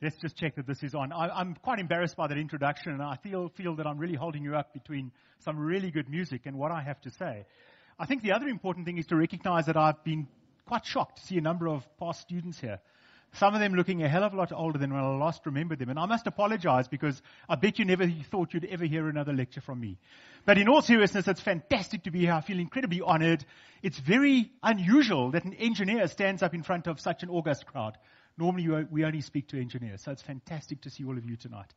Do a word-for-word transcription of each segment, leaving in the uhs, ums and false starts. Let's just check that this is on. I, I'm quite embarrassed by that introduction, and I feel, feel that I'm really holding you up between some really good music and what I have to say. I think the other important thing is to recognize that I've been quite shocked to see a number of past students here. Some of them looking a hell of a lot older than when I last remembered them. And I must apologize, because I bet you never thought you'd ever hear another lecture from me. But in all seriousness, it's fantastic to be here. I feel incredibly honored. It's very unusual that an engineer stands up in front of such an august crowd. Normally, we only speak to engineers. So it's fantastic to see all of you tonight.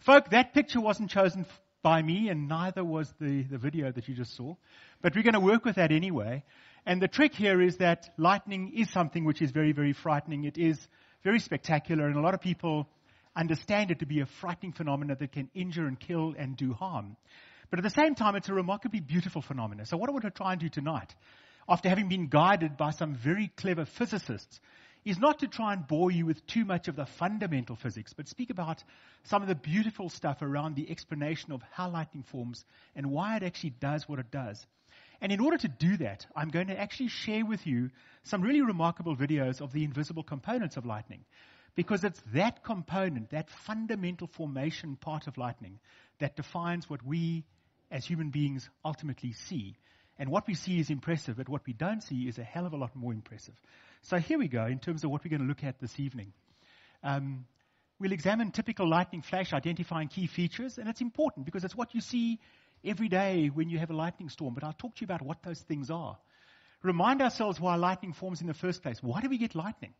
Folk, that picture wasn't chosen by me, and neither was the, the video that you just saw. But we're going to work with that anyway. And the trick here is that lightning is something which is very, very frightening. It is very spectacular, and a lot of people understand it to be a frightening phenomenon that can injure and kill and do harm. But at the same time, it's a remarkably beautiful phenomenon. So what I want to try and do tonight, after having been guided by some very clever physicists, is not to try and bore you with too much of the fundamental physics, but speak about some of the beautiful stuff around the explanation of how lightning forms and why it actually does what it does. And in order to do that, I'm going to actually share with you some really remarkable videos of the invisible components of lightning, because it's that component, that fundamental formation part of lightning, that defines what we as human beings ultimately see. And what we see is impressive, but what we don't see is a hell of a lot more impressive. So here we go in terms of what we're going to look at this evening. Um, we'll examine typical lightning flash, identifying key features, and it's important because it's what you see every day when you have a lightning storm, but I'll talk to you about what those things are. Remind ourselves why lightning forms in the first place. Why do we get lightning?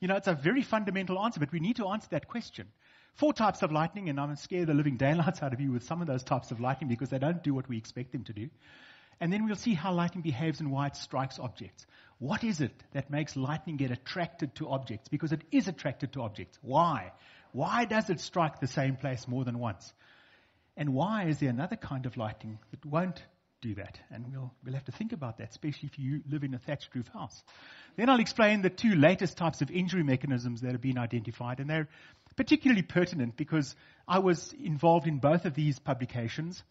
You know, it's a very fundamental answer, but we need to answer that question. Four types of lightning, and I'm going to scare the living daylights out of you with some of those types of lightning because they don't do what we expect them to do. And then we'll see how lightning behaves and why it strikes objects. What is it that makes lightning get attracted to objects? Because it is attracted to objects. Why? Why does it strike the same place more than once? And why is there another kind of lightning that won't do that? And we'll, we'll have to think about that, especially if you live in a thatched roof house. Then I'll explain the two latest types of injury mechanisms that have been identified. And they're particularly pertinent because I was involved in both of these publications.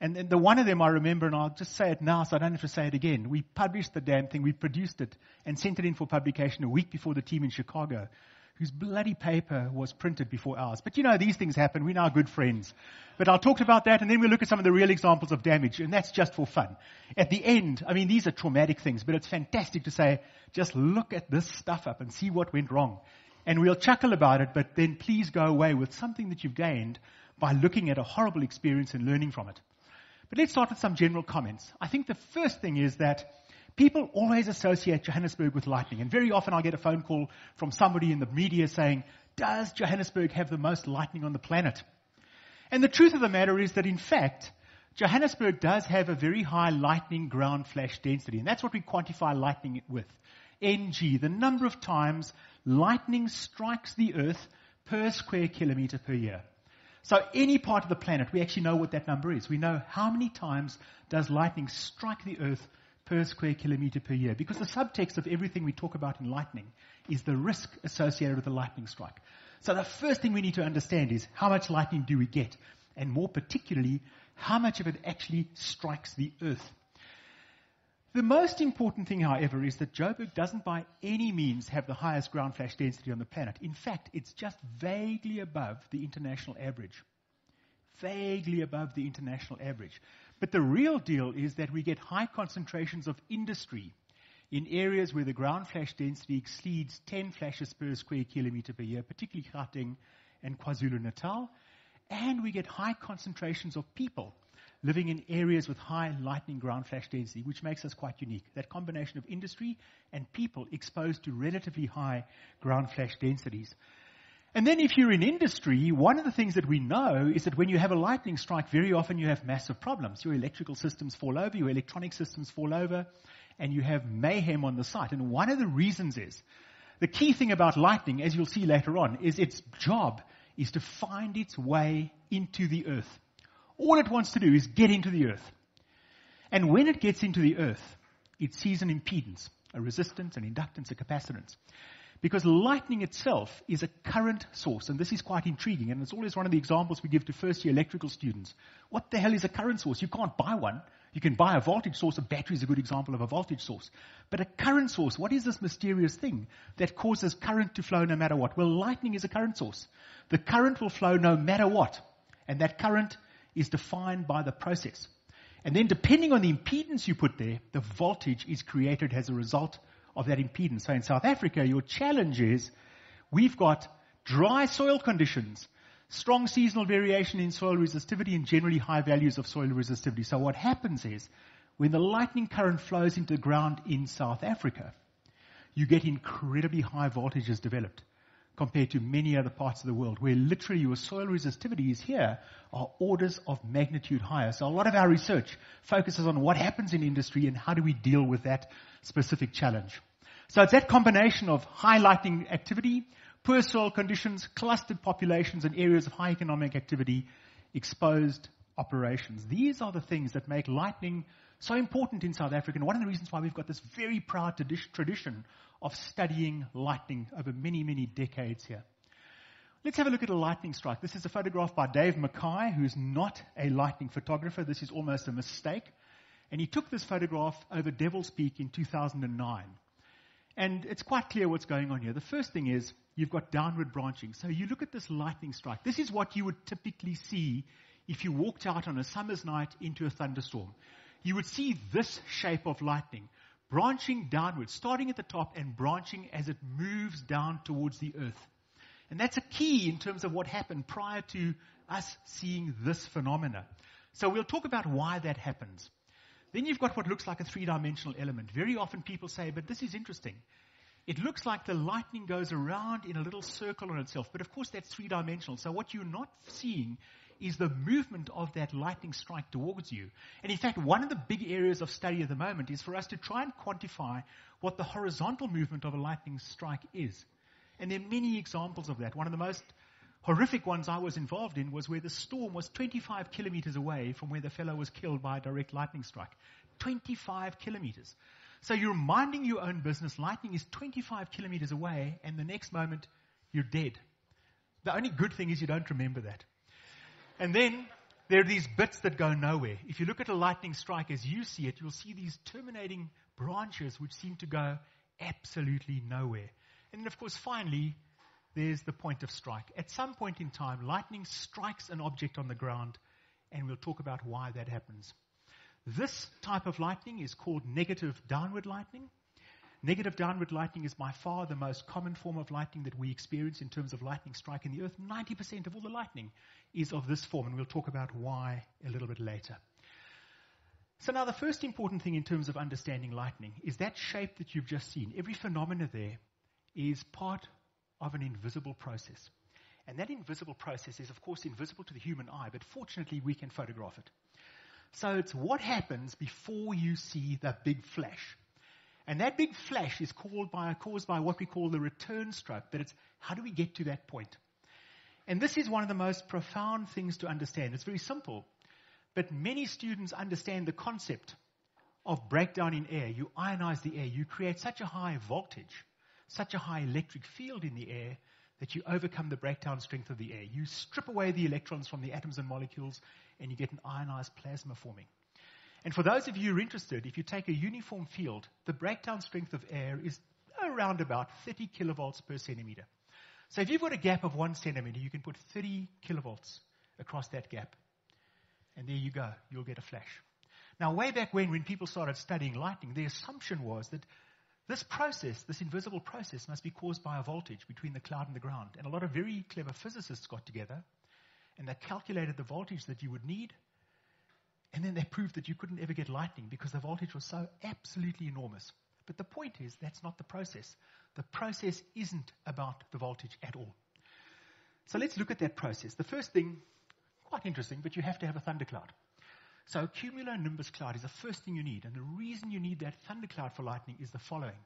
And, and the one of them I remember, and I'll just say it now so I don't have to say it again. We published the damn thing. We produced it and sent it in for publication a week before the team in Chicago, whose bloody paper was printed before ours. But you know, these things happen. We're now good friends. But I'll talk about that, and then we'll look at some of the real examples of damage, and that's just for fun. At the end, I mean, these are traumatic things, but it's fantastic to say, just look at this stuff up and see what went wrong. And we'll chuckle about it, but then please go away with something that you've gained by looking at a horrible experience and learning from it. But let's start with some general comments. I think the first thing is that people always associate Johannesburg with lightning, and very often I get a phone call from somebody in the media saying, does Johannesburg have the most lightning on the planet? And the truth of the matter is that, in fact, Johannesburg does have a very high lightning ground flash density, and that's what we quantify lightning with. N G, the number of times lightning strikes the earth per square kilometer per year. So any part of the planet, we actually know what that number is. We know how many times does lightning strike the earth per square kilometer per year, because the subtext of everything we talk about in lightning is the risk associated with a lightning strike. So the first thing we need to understand is how much lightning do we get, and more particularly, how much of it actually strikes the earth. The most important thing, however, is that Joburg doesn't by any means have the highest ground flash density on the planet. In fact, it's just vaguely above the international average. Vaguely above the international average. But the real deal is that we get high concentrations of industry in areas where the ground flash density exceeds ten flashes per square kilometer per year, particularly Gauteng and KwaZulu-Natal. And we get high concentrations of people living in areas with high lightning ground flash density, which makes us quite unique. That combination of industry and people exposed to relatively high ground flash densities. And then if you're in industry, one of the things that we know is that when you have a lightning strike, very often you have massive problems. Your electrical systems fall over, your electronic systems fall over, and you have mayhem on the site. And one of the reasons is, the key thing about lightning, as you'll see later on, is its job is to find its way into the earth. All it wants to do is get into the earth. And when it gets into the earth, it sees an impedance, a resistance, an inductance, a capacitance. Because lightning itself is a current source, and this is quite intriguing, and it's always one of the examples we give to first-year electrical students. What the hell is a current source? You can't buy one. You can buy a voltage source. A battery is a good example of a voltage source. But a current source, what is this mysterious thing that causes current to flow no matter what? Well, lightning is a current source. The current will flow no matter what, and that current is defined by the process. And then depending on the impedance you put there, the voltage is created as a result of that impedance. So in South Africa, your challenge is we've got dry soil conditions, strong seasonal variation in soil resistivity, and generally high values of soil resistivity. So what happens is when the lightning current flows into the ground in South Africa, you get incredibly high voltages developed compared to many other parts of the world where literally your soil resistivities here are orders of magnitude higher. So a lot of our research focuses on what happens in industry and how do we deal with that specific challenge. So it's that combination of high lightning activity, poor soil conditions, clustered populations, and areas of high economic activity, exposed operations. These are the things that make lightning so important in South Africa, and one of the reasons why we've got this very proud tradition of studying lightning over many, many decades here. Let's have a look at a lightning strike. This is a photograph by Dave Mackay, who's not a lightning photographer. This is almost a mistake. And he took this photograph over Devil's Peak in two thousand nine. And it's quite clear what's going on here. The first thing is you've got downward branching. So you look at this lightning strike. This is what you would typically see if you walked out on a summer's night into a thunderstorm. You would see this shape of lightning branching downwards, starting at the top and branching as it moves down towards the earth. And that's a key in terms of what happened prior to us seeing this phenomena. So we'll talk about why that happens. Then you've got what looks like a three-dimensional element. Very often people say, but this is interesting. It looks like the lightning goes around in a little circle on itself. But of course that's three-dimensional. So what you're not seeing is the movement of that lightning strike towards you. And in fact, one of the big areas of study at the moment is for us to try and quantify what the horizontal movement of a lightning strike is. And there are many examples of that. One of the most horrific ones I was involved in was where the storm was twenty-five kilometers away from where the fellow was killed by a direct lightning strike. twenty-five kilometers. So you're minding your own business. Lightning is twenty-five kilometers away, and the next moment you're dead. The only good thing is you don't remember that. And then there are these bits that go nowhere. If you look at a lightning strike as you see it, you'll see these terminating branches which seem to go absolutely nowhere. And then, of course, finally, there's the point of strike. At some point in time, lightning strikes an object on the ground, and we'll talk about why that happens. This type of lightning is called negative downward lightning. Negative downward lightning is by far the most common form of lightning that we experience in terms of lightning striking the earth. ninety percent of all the lightning is of this form, and we'll talk about why a little bit later. So now the first important thing in terms of understanding lightning is that shape that you've just seen. Every phenomena there is part of an invisible process. And that invisible process is, of course, invisible to the human eye, but fortunately we can photograph it. So it's what happens before you see the big flash. And that big flash is called by, caused by what we call the return stroke. But it's how do we get to that point? And this is one of the most profound things to understand. It's very simple. But many students understand the concept of breakdown in air. You ionize the air. You create such a high voltage, such a high electric field in the air that you overcome the breakdown strength of the air. You strip away the electrons from the atoms and molecules, and you get an ionized plasma forming. And for those of you who are interested, if you take a uniform field, the breakdown strength of air is around about thirty kilovolts per centimeter. So if you've got a gap of one centimeter, you can put thirty kilovolts across that gap. And there you go. You'll get a flash. Now, way back when, when people started studying lightning, the assumption was that this process, this invisible process, must be caused by a voltage between the cloud and the ground. And a lot of very clever physicists got together, and they calculated the voltage that you would need. And then they proved that you couldn't ever get lightning because the voltage was so absolutely enormous. But the point is, that's not the process. The process isn't about the voltage at all. So let's look at that process. The first thing, quite interesting, but you have to have a thundercloud. So a cumulonimbus cloud is the first thing you need. And the reason you need that thundercloud for lightning is the following.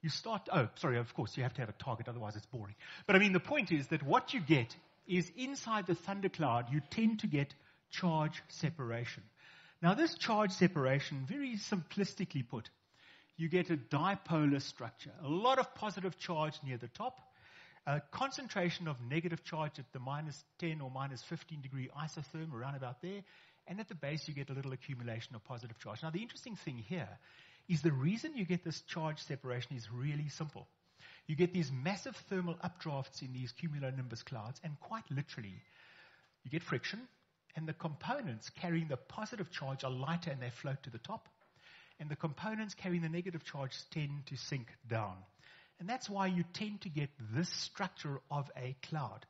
You start, oh, sorry, of course, you have to have a target, otherwise it's boring. But I mean, the point is that what you get is inside the thundercloud, you tend to get charge separation. Now, this charge separation, very simplistically put, you get a dipolar structure. A lot of positive charge near the top, a concentration of negative charge at the minus ten or minus fifteen degree isotherm, around about there, and at the base you get a little accumulation of positive charge. Now, the interesting thing here is the reason you get this charge separation is really simple. You get these massive thermal updrafts in these cumulonimbus clouds, and quite literally, you get friction, and the components carrying the positive charge are lighter and they float to the top, and the components carrying the negative charge tend to sink down. And that's why you tend to get this structure of a cloud.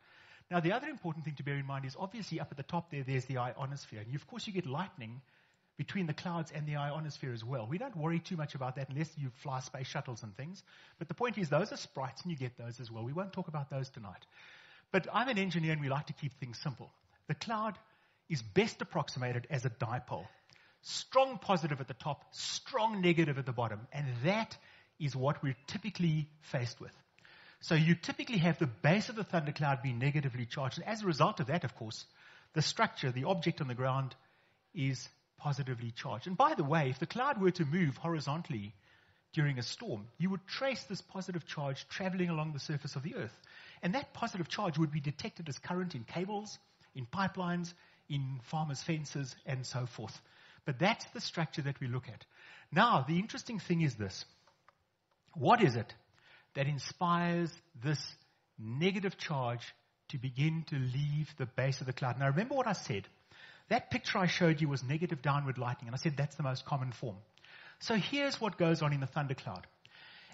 Now, the other important thing to bear in mind is obviously up at the top there, there's the ionosphere. And, you, of course, you get lightning between the clouds and the ionosphere as well. We don't worry too much about that unless you fly space shuttles and things. But the point is those are sprites and you get those as well. We won't talk about those tonight. But I'm an engineer and we like to keep things simple. The cloud is best approximated as a dipole. Strong positive at the top, strong negative at the bottom. And that is what we're typically faced with. So you typically have the base of the thundercloud be negatively charged. And as a result of that, of course, the structure, the object on the ground, is positively charged. And by the way, if the cloud were to move horizontally during a storm, you would trace this positive charge traveling along the surface of the Earth. And that positive charge would be detected as current in cables, in pipelines, in farmers' fences, and so forth. But that's the structure that we look at. Now, the interesting thing is this. What is it that inspires this negative charge to begin to leave the base of the cloud? Now, remember what I said. That picture I showed you was negative downward lightning, and I said that's the most common form. So here's what goes on in the thundercloud.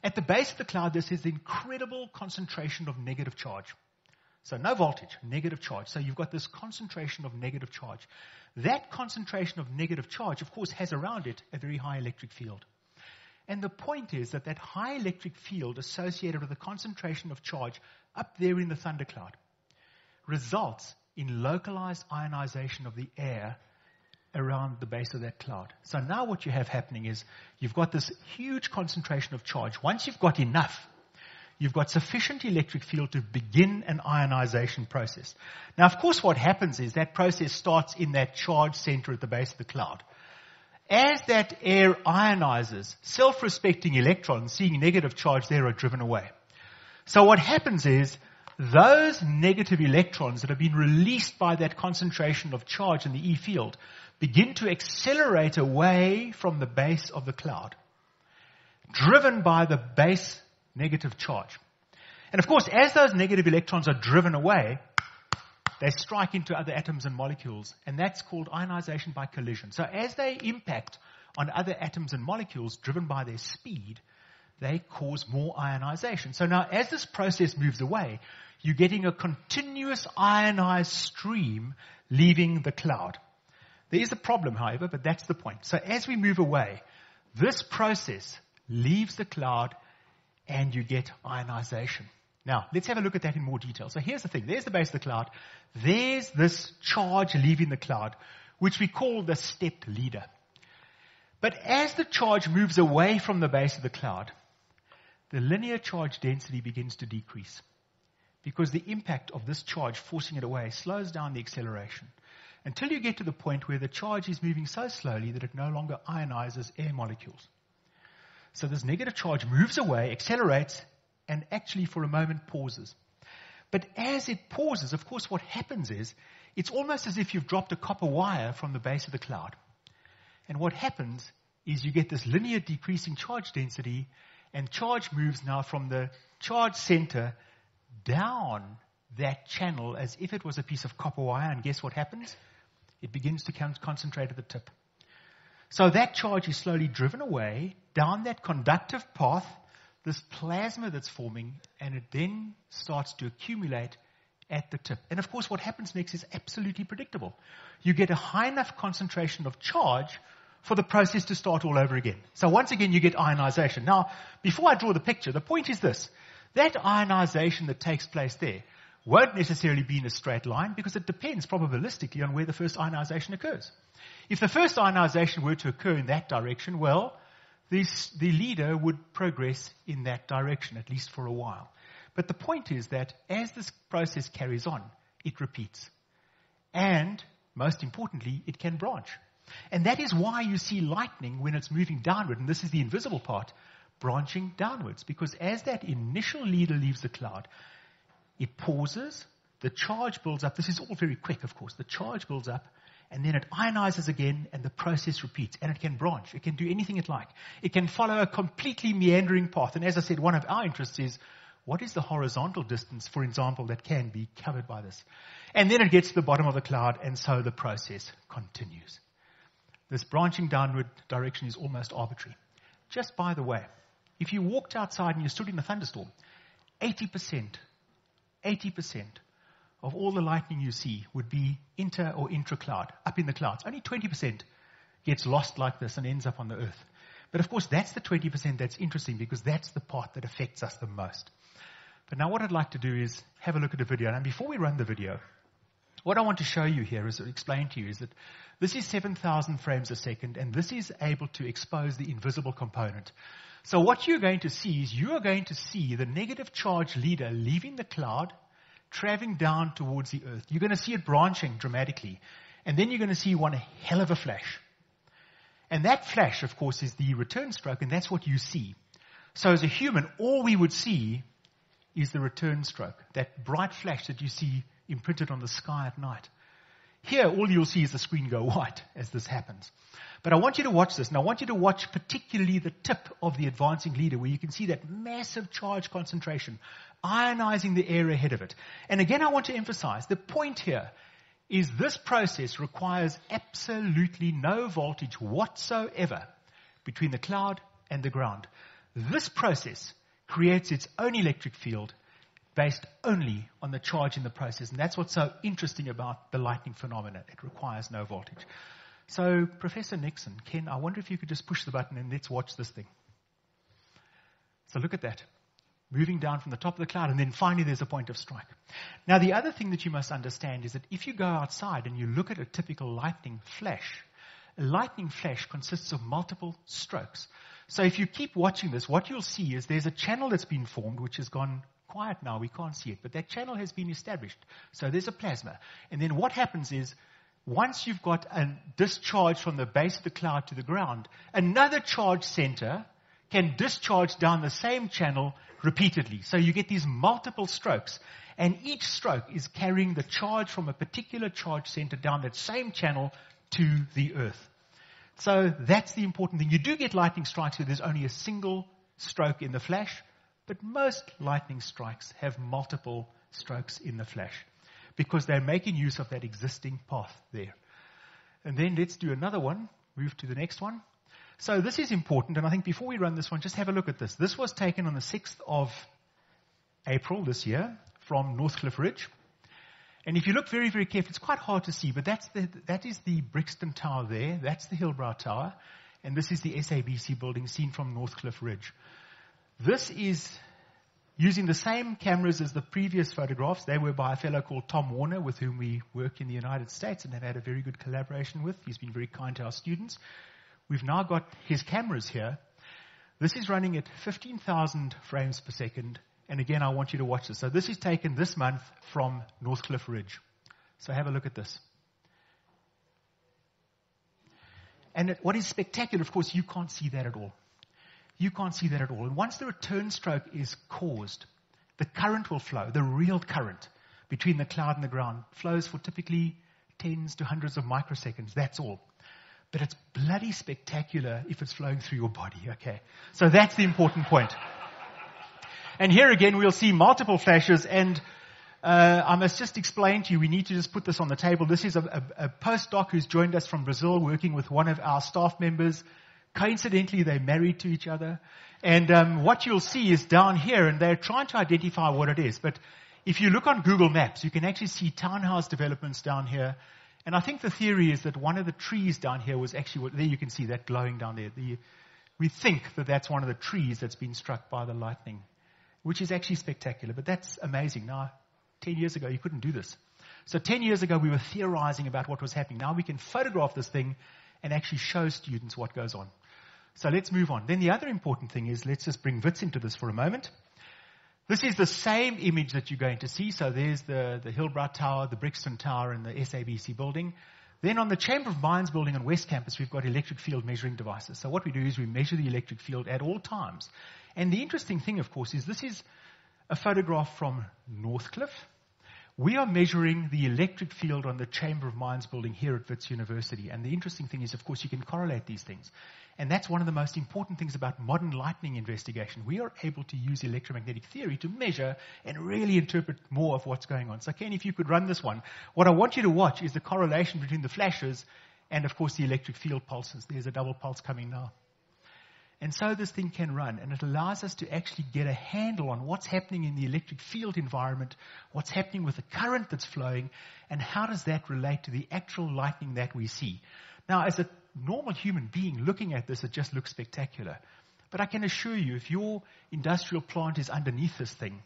At the base of the cloud, this is the incredible concentration of negative charge. So no voltage, negative charge. So you've got this concentration of negative charge. That concentration of negative charge, of course, has around it a very high electric field. And the point is that that high electric field associated with the concentration of charge up there in the thundercloud results in localized ionization of the air around the base of that cloud. So now what you have happening is you've got this huge concentration of charge. Once you've got enough, you've got sufficient electric field to begin an ionization process. Now, of course, what happens is that process starts in that charge center at the base of the cloud. As that air ionizes, self-respecting electrons, seeing negative charge there, are driven away. So what happens is those negative electrons that have been released by that concentration of charge in the E field begin to accelerate away from the base of the cloud, driven by the base negative charge. And of course, as those negative electrons are driven away, they strike into other atoms and molecules, and that's called ionization by collision. So as they impact on other atoms and molecules, driven by their speed, they cause more ionization. So now as this process moves away, you're getting a continuous ionized stream leaving the cloud. There is a problem, however, but that's the point. So as we move away, this process leaves the cloud and you get ionization. Now, let's have a look at that in more detail. So here's the thing. There's the base of the cloud. There's this charge leaving the cloud, which we call the step leader. But as the charge moves away from the base of the cloud, the linear charge density begins to decrease because the impact of this charge forcing it away slows down the acceleration until you get to the point where the charge is moving so slowly that it no longer ionizes air molecules. So this negative charge moves away, accelerates, and actually for a moment pauses. But as it pauses, of course, what happens is it's almost as if you've dropped a copper wire from the base of the cloud. And what happens is you get this linear decreasing charge density, and charge moves now from the charge center down that channel as if it was a piece of copper wire. And guess what happens? It begins to concentrate at the tip. So that charge is slowly driven away down that conductive path, this plasma that's forming, and it then starts to accumulate at the tip. And of course, what happens next is absolutely predictable. You get a high enough concentration of charge for the process to start all over again. So once again, you get ionization. Now, before I draw the picture, the point is this. That ionization that takes place there won't necessarily be in a straight line because it depends probabilistically on where the first ionization occurs. If the first ionization were to occur in that direction, well, This, the leader would progress in that direction, at least for a while. But the point is that as this process carries on, it repeats. And, most importantly, it can branch. And that is why you see lightning when it's moving downward, and this is the invisible part, branching downwards. Because as that initial leader leaves the cloud, it pauses, the charge builds up. This is all very quick, of course. The charge builds up, and then it ionizes again, and the process repeats. And it can branch. It can do anything it like. It can follow a completely meandering path. And as I said, one of our interests is, what is the horizontal distance, for example, that can be covered by this? And then it gets to the bottom of the cloud, and so the process continues. This branching downward direction is almost arbitrary. Just by the way, if you walked outside and you stood in a thunderstorm, eighty percent, eighty percent of all the lightning you see would be inter or intra-cloud, up in the clouds. Only twenty percent gets lost like this and ends up on the earth. But of course, that's the twenty percent that's interesting, because that's the part that affects us the most. But now what I'd like to do is have a look at a video. And before we run the video, what I want to show you here is, or explain to you, is that this is seven thousand frames a second, and this is able to expose the invisible component. So what you're going to see is you are going to see the negative charge leader leaving the cloud, traveling down towards the earth. You're going to see it branching dramatically. And then you're going to see one hell of a flash. And that flash, of course, is the return stroke, and that's what you see. So as a human, all we would see is the return stroke, that bright flash that you see imprinted on the sky at night. Here, all you'll see is the screen go white as this happens. But I want you to watch this, and I want you to watch particularly the tip of the advancing leader, where you can see that massive charge concentration ionizing the air ahead of it. And again, I want to emphasize, the point here is this process requires absolutely no voltage whatsoever between the cloud and the ground. This process creates its own electric field based only on the charge in the process. And that's what's so interesting about the lightning phenomena. It requires no voltage. So, Professor Nixon, Ken, I wonder if you could just push the button and let's watch this thing. So look at that. Moving down from the top of the cloud, and then finally there's a point of strike. Now, the other thing that you must understand is that if you go outside and you look at a typical lightning flash, a lightning flash consists of multiple strokes. So if you keep watching this, what you'll see is there's a channel that's been formed, which has gone quiet now. We can't see it, but that channel has been established. So there's a plasma. And then what happens is, once you've got a discharge from the base of the cloud to the ground, another charge center can discharge down the same channel repeatedly. So you get these multiple strokes, and each stroke is carrying the charge from a particular charge center down that same channel to the earth. So that's the important thing. You do get lightning strikes where there's only a single stroke in the flash, but most lightning strikes have multiple strokes in the flash because they're making use of that existing path there. And then let's do another one, move to the next one. So this is important, and I think before we run this one, just have a look at this. This was taken on the sixth of April this year from Northcliff Ridge. And if you look very, very carefully, it's quite hard to see, but that's the, that is the Brixton Tower there. That's the Hillbrow Tower. And this is the S A B C building seen from Northcliff Ridge. This is using the same cameras as the previous photographs. They were by a fellow called Tom Warner, with whom we work in the United States and have had a very good collaboration with. He's been very kind to our students. We've now got his cameras here. This is running at fifteen thousand frames per second. And again, I want you to watch this. So this is taken this month from Northcliff Ridge. So have a look at this. And what is spectacular, of course, you can't see that at all. You can't see that at all. And once the return stroke is caused, the current will flow, the real current between the cloud and the ground flows for typically tens to hundreds of microseconds. That's all. But it's bloody spectacular if it's flowing through your body, okay? So that's the important point. And here again, we'll see multiple flashes, and uh, I must just explain to you, we need to just put this on the table. This is a, a, a postdoc who's joined us from Brazil, working with one of our staff members. Coincidentally, they're married to each other. And um, what you'll see is down here, and they're trying to identify what it is. But if you look on Google Maps, you can actually see townhouse developments down here. And I think the theory is that one of the trees down here was actually, what, there you can see that glowing down there. The, we think that that's one of the trees that's been struck by the lightning, which is actually spectacular. But that's amazing. Now, ten years ago, you couldn't do this. So ten years ago, we were theorizing about what was happening. Now we can photograph this thing and actually show students what goes on. So let's move on. Then the other important thing is, let's just bring Wits into this for a moment. This is the same image that you're going to see. So there's the, the Hillbrow Tower, the Brixton Tower, and the S A B C building. Then on the Chamber of Mines building on West Campus, we've got electric field measuring devices. So what we do is we measure the electric field at all times. And the interesting thing, of course, is this is a photograph from Northcliff. We are measuring the electric field on the Chamber of Mines building here at Wits University. And the interesting thing is, of course, you can correlate these things. And that's one of the most important things about modern lightning investigation. We are able to use electromagnetic theory to measure and really interpret more of what's going on. So, Ken, if you could run this one. What I want you to watch is the correlation between the flashes and, of course, the electric field pulses. There's a double pulse coming now. And so this thing can run, and it allows us to actually get a handle on what's happening in the electric field environment, what's happening with the current that's flowing, and how does that relate to the actual lightning that we see. Now, as a normal human being looking at this, it just looks spectacular. But I can assure you, if your industrial plant is underneath this thing,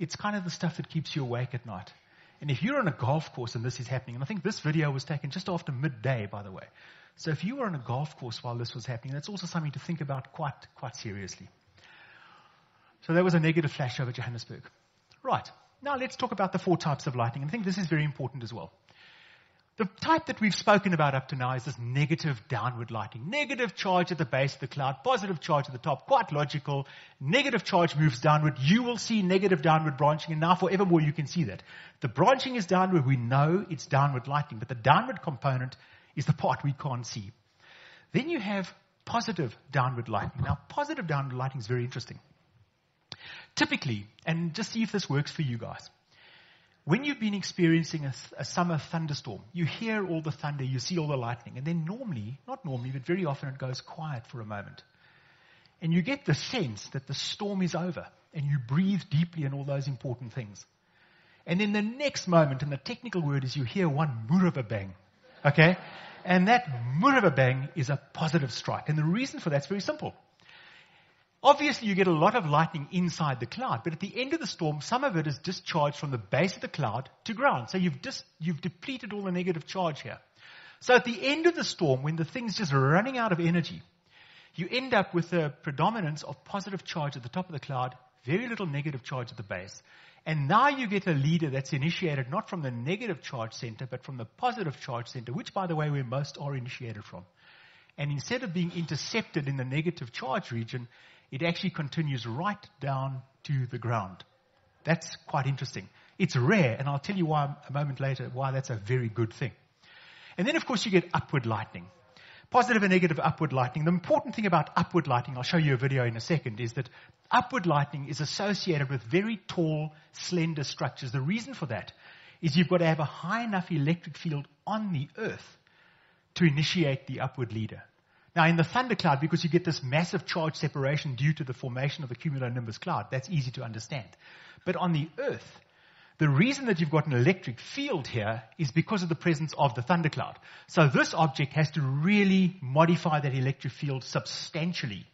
it's kind of the stuff that keeps you awake at night. And if you're on a golf course and this is happening, and I think this video was taken just after midday, by the way. So if you were on a golf course while this was happening, that's also something to think about quite, quite seriously. So there was a negative flash over Johannesburg. Right. Now let's talk about the four types of lightning. I think this is very important as well. The type that we've spoken about up to now is this negative downward lightning. Negative charge at the base of the cloud, positive charge at the top, quite logical. Negative charge moves downward. You will see negative downward branching, and now forevermore you can see that. The branching is downward. We know it's downward lightning, but the downward component is the part we can't see. Then you have positive downward lightning. Now, positive downward lightning is very interesting. Typically, and just see if this works for you guys, when you've been experiencing a, a summer thunderstorm, you hear all the thunder, you see all the lightning, and then normally, not normally, but very often it goes quiet for a moment. And you get the sense that the storm is over, and you breathe deeply and all those important things. And then the next moment, and the technical word is you hear one muraba bang. Okay? And that muraba bang is a positive strike. And the reason for that is very simple. Obviously, you get a lot of lightning inside the cloud, but at the end of the storm, some of it is discharged from the base of the cloud to ground. So you've dis- you've depleted all the negative charge here. So at the end of the storm, when the thing's just running out of energy, you end up with a predominance of positive charge at the top of the cloud, very little negative charge at the base. And now you get a leader that's initiated not from the negative charge center, but from the positive charge center, which, by the way, where most are initiated from. And instead of being intercepted in the negative charge region, it actually continues right down to the ground. That's quite interesting. It's rare, and I'll tell you why a moment later why that's a very good thing. And then, of course, you get upward lightning. Positive and negative upward lightning. The important thing about upward lightning, I'll show you a video in a second, is that upward lightning is associated with very tall, slender structures. The reason for that is you've got to have a high enough electric field on the earth to initiate the upward leader. Now, in the thundercloud, because you get this massive charge separation due to the formation of the cumulonimbus cloud, that's easy to understand. But on the earth, the reason that you've got an electric field here is because of the presence of the thundercloud. So this object has to really modify that electric field substantially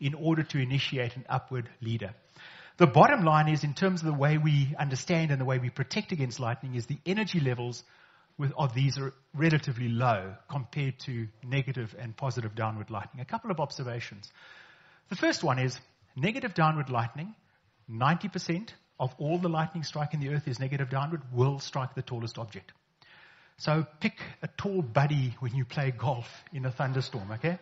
in order to initiate an upward leader. The bottom line is, in terms of the way we understand and the way we protect against lightning, is the energy levels with, of these are relatively low compared to negative and positive downward lightning. A couple of observations. The first one is negative downward lightning, ninety percent. Of all the lightning striking the earth is negative downward, will strike the tallest object. So pick a tall buddy when you play golf in a thunderstorm, okay?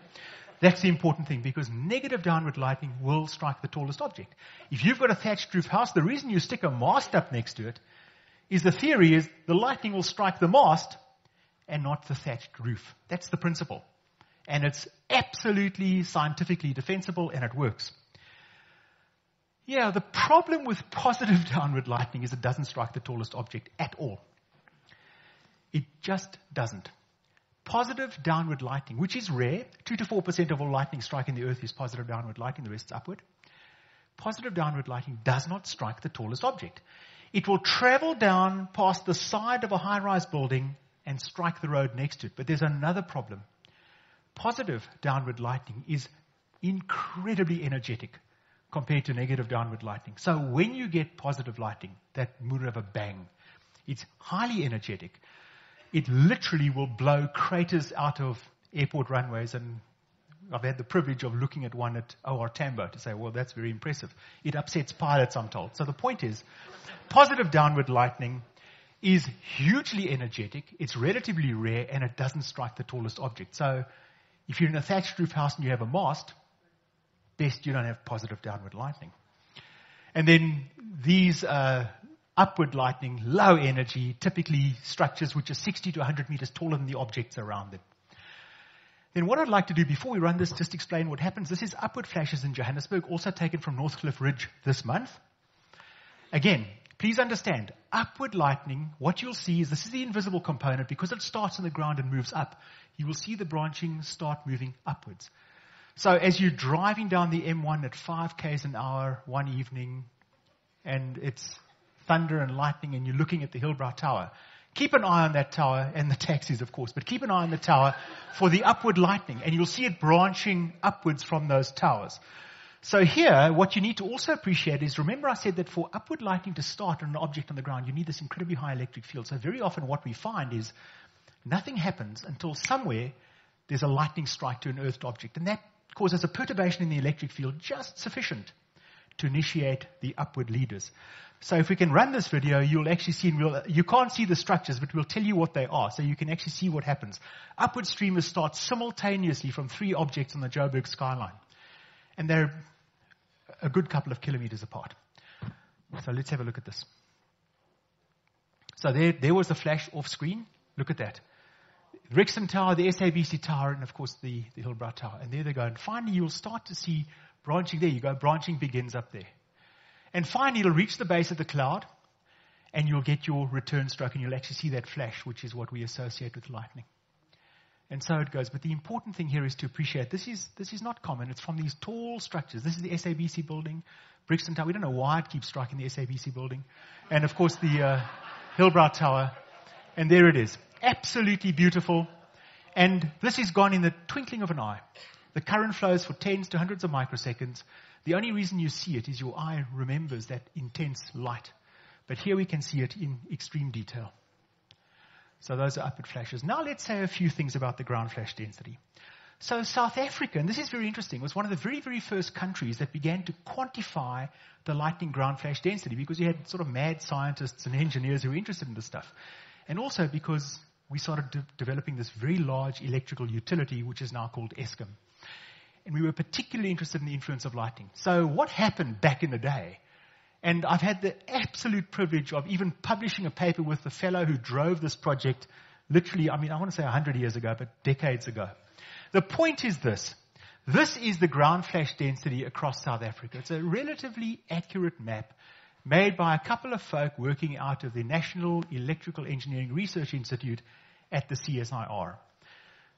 That's the important thing, because negative downward lightning will strike the tallest object. If you've got a thatched roof house, the reason you stick a mast up next to it is the theory is the lightning will strike the mast and not the thatched roof. That's the principle. And it's absolutely scientifically defensible, and it works. Yeah, the problem with positive downward lightning is it doesn't strike the tallest object at all. It just doesn't. Positive downward lightning, which is rare, two to four percent of all lightning striking the earth is positive downward lightning, the rest is upward. Positive downward lightning does not strike the tallest object. It will travel down past the side of a high-rise building and strike the road next to it. But there's another problem. Positive downward lightning is incredibly energetic compared to negative downward lightning. So when you get positive lightning, that muraba bang, it's highly energetic. It literally will blow craters out of airport runways, and I've had the privilege of looking at one at O R Tambo to say, well, that's very impressive. It upsets pilots, I'm told. So the point is, positive downward lightning is hugely energetic, it's relatively rare, and it doesn't strike the tallest object. So if you're in a thatched roof house and you have a mast, best you don't have positive downward lightning. And then these uh, upward lightning, low energy, typically structures which are sixty to one hundred meters taller than the objects around them. Then what I'd like to do before we run this, just explain what happens. This is upward flashes in Johannesburg, also taken from Northcliff Ridge this month. Again, please understand, upward lightning, what you'll see is, this is the invisible component, because it starts on the ground and moves up. You will see the branching start moving upwards. So as you're driving down the M one at five k's an hour one evening, and it's thunder and lightning, and you're looking at the Hillbrow Tower, keep an eye on that tower, and the taxis, of course, but keep an eye on the tower for the upward lightning, and you'll see it branching upwards from those towers. So here, what you need to also appreciate is, remember I said that for upward lightning to start on an object on the ground, you need this incredibly high electric field. So very often what we find is nothing happens until somewhere there's a lightning strike to an earthed object, and that causes a perturbation in the electric field just sufficient to initiate the upward leaders. So if we can run this video, you'll actually see, we'll, you can't see the structures, but we'll tell you what they are, so you can actually see what happens. Upward streamers start simultaneously from three objects on the Joburg skyline, and they're a good couple of kilometers apart. So let's have a look at this. So there, there was the flash off screen. Look at that. Brixton Tower, the S A B C Tower, and of course the, the Hillbrow Tower. And there they go. And finally you'll start to see branching. There you go. Branching begins up there. And finally it'll reach the base of the cloud, and you'll get your return stroke, and you'll actually see that flash, which is what we associate with lightning. And so it goes. But the important thing here is to appreciate this is this is not common. It's from these tall structures. This is the S A B C building, Brixton Tower. We don't know why it keeps striking the S A B C building. And of course the uh, Hillbrow Tower. And there it is. Absolutely beautiful. And this is gone in the twinkling of an eye. The current flows for tens to hundreds of microseconds. The only reason you see it is your eye remembers that intense light. But here we can see it in extreme detail. So those are upward flashes. Now let's say a few things about the ground flash density. So South Africa, and this is very interesting, was one of the very, very first countries that began to quantify the lightning ground flash density, because you had sort of mad scientists and engineers who were interested in this stuff. And also because we started de- developing this very large electrical utility, which is now called Eskom. And we were particularly interested in the influence of lightning. So what happened back in the day? And I've had the absolute privilege of even publishing a paper with the fellow who drove this project literally, I mean, I want to say one hundred years ago, but decades ago. The point is this. This is the ground flash density across South Africa. It's a relatively accurate map made by a couple of folk working out of the National Electrical Engineering Research Institute at the C S I R.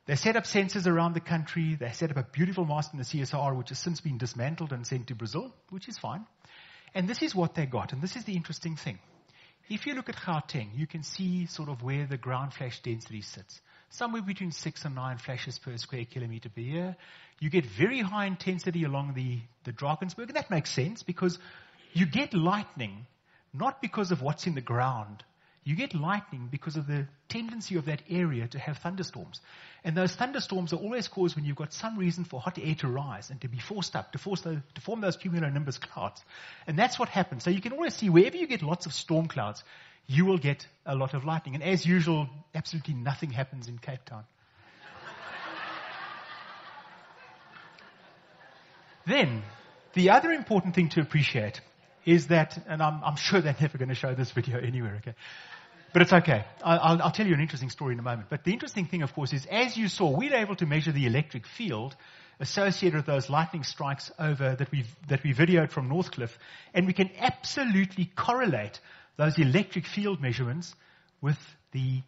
They set up sensors around the country. They set up a beautiful mast in the C S I R, which has since been dismantled and sent to Brazil, which is fine. And this is what they got, and this is the interesting thing. If you look at Gauteng, you can see sort of where the ground flash density sits. Somewhere between six and nine flashes per square kilometer per year. You get very high intensity along the, the Drakensberg, and that makes sense because you get lightning not because of what's in the ground. You get lightning because of the tendency of that area to have thunderstorms. And those thunderstorms are always caused when you've got some reason for hot air to rise and to be forced up, to, force those, to form those cumulonimbus clouds. And that's what happens. So you can always see wherever you get lots of storm clouds, you will get a lot of lightning. And as usual, absolutely nothing happens in Cape Town. Then, the other important thing to appreciate is that, and I'm, I'm sure they're never going to show this video anywhere, okay? But it's okay. I'll, I'll tell you an interesting story in a moment. But the interesting thing, of course, is as you saw, we were able to measure the electric field associated with those lightning strikes over that we that we videoed from Northcliff, and we can absolutely correlate those electric field measurements with the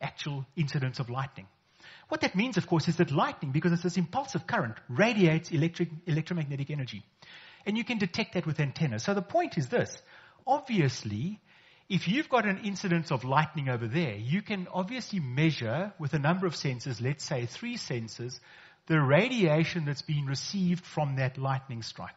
actual incidence of lightning. What that means, of course, is that lightning, because it's this impulsive current, radiates electric electromagnetic energy. And you can detect that with antennas. So the point is this. Obviously, if you've got an incidence of lightning over there, you can obviously measure with a number of sensors, let's say three sensors, the radiation that's being received from that lightning strike.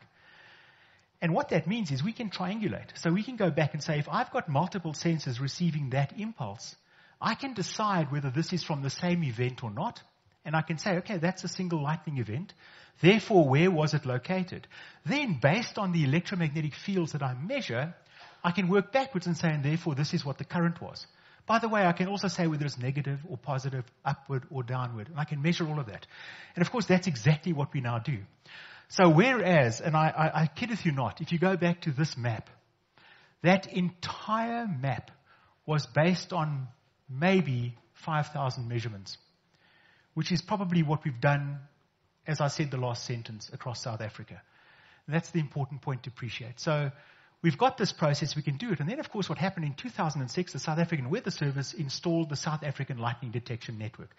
And what that means is we can triangulate. So we can go back and say, if I've got multiple sensors receiving that impulse, I can decide whether this is from the same event or not. And I can say, okay, that's a single lightning event. Therefore, where was it located? Then, based on the electromagnetic fields that I measure, I can work backwards and say, and therefore, this is what the current was. By the way, I can also say whether it's negative or positive, upward or downward, and I can measure all of that. And of course, that's exactly what we now do. So whereas, and I, I, I kiddeth you not, if you go back to this map, that entire map was based on maybe five thousand measurements, which is probably what we've done, as I said, the last sentence, across South Africa. And that's the important point to appreciate. So we've got this process, we can do it. And then, of course, what happened in two thousand six, the South African Weather Service installed the South African Lightning Detection Network.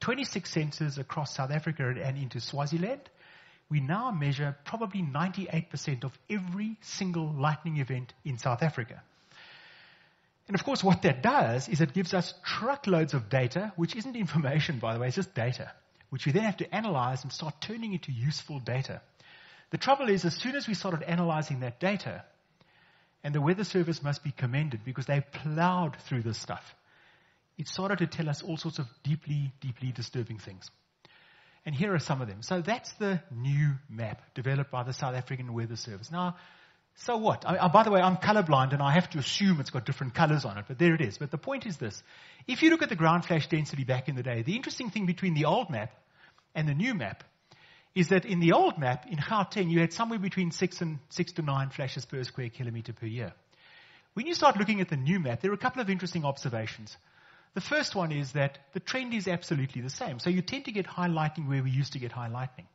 twenty-six sensors across South Africa and into Swaziland. We now measure probably ninety-eight percent of every single lightning event in South Africa. And of course, what that does is it gives us truckloads of data, which isn't information, by the way, it's just data, which we then have to analyze and start turning into useful data. The trouble is, as soon as we started analyzing that data, and the Weather Service must be commended because they plowed through this stuff, it started to tell us all sorts of deeply, deeply disturbing things. And here are some of them. So that's the new map developed by the South African Weather Service. Now, so what? I, I, by the way, I'm colorblind, and I have to assume it's got different colors on it, but there it is. But the point is this. If you look at the ground flash density back in the day, the interesting thing between the old map and the new map is that in the old map, in Gauteng, you had somewhere between six and six to nine flashes per square kilometer per year. When you start looking at the new map, there are a couple of interesting observations. The first one is that the trend is absolutely the same. So you tend to get high lightning where we used to get high lightning.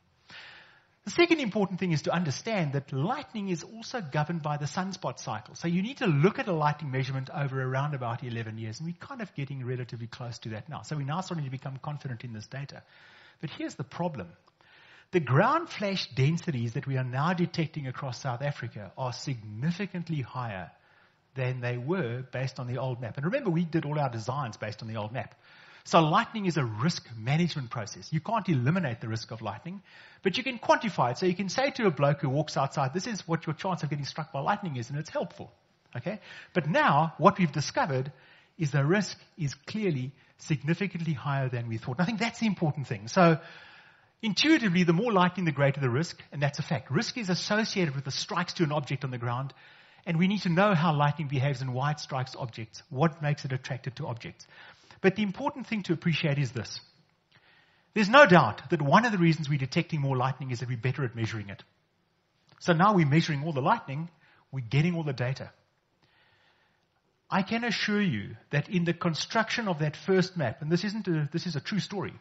The second important thing is to understand that lightning is also governed by the sunspot cycle. So you need to look at a lightning measurement over around about eleven years, and we're kind of getting relatively close to that now. So we're now starting to become confident in this data. But here's the problem. The ground flash densities that we are now detecting across South Africa are significantly higher than they were based on the old map. And remember, we did all our designs based on the old map. So lightning is a risk management process. You can't eliminate the risk of lightning, but you can quantify it. So you can say to a bloke who walks outside, this is what your chance of getting struck by lightning is, and it's helpful. Okay? But now, what we've discovered is the risk is clearly significantly higher than we thought. And I think that's the important thing. So intuitively, the more lightning, the greater the risk, and that's a fact. Risk is associated with the strikes to an object on the ground, and we need to know how lightning behaves and why it strikes objects, what makes it attractive to objects. But the important thing to appreciate is this. There's no doubt that one of the reasons we're detecting more lightning is that we're better at measuring it. So now we're measuring all the lightning, we're getting all the data. I can assure you that in the construction of that first map, and this isn't a, this is a true story,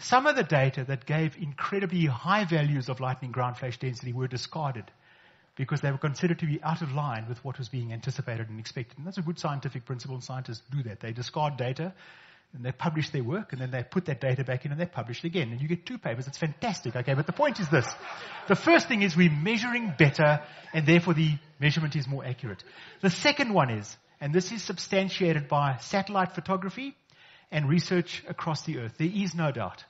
some of the data that gave incredibly high values of lightning ground flash density were discarded, because they were considered to be out of line with what was being anticipated and expected. And that's a good scientific principle, and scientists do that. They discard data, and they publish their work, and then they put that data back in, and they publish it again. And you get two papers. It's fantastic, okay? But the point is this. The first thing is we're measuring better, and therefore the measurement is more accurate. The second one is, and this is substantiated by satellite photography and research across the Earth, there is no doubt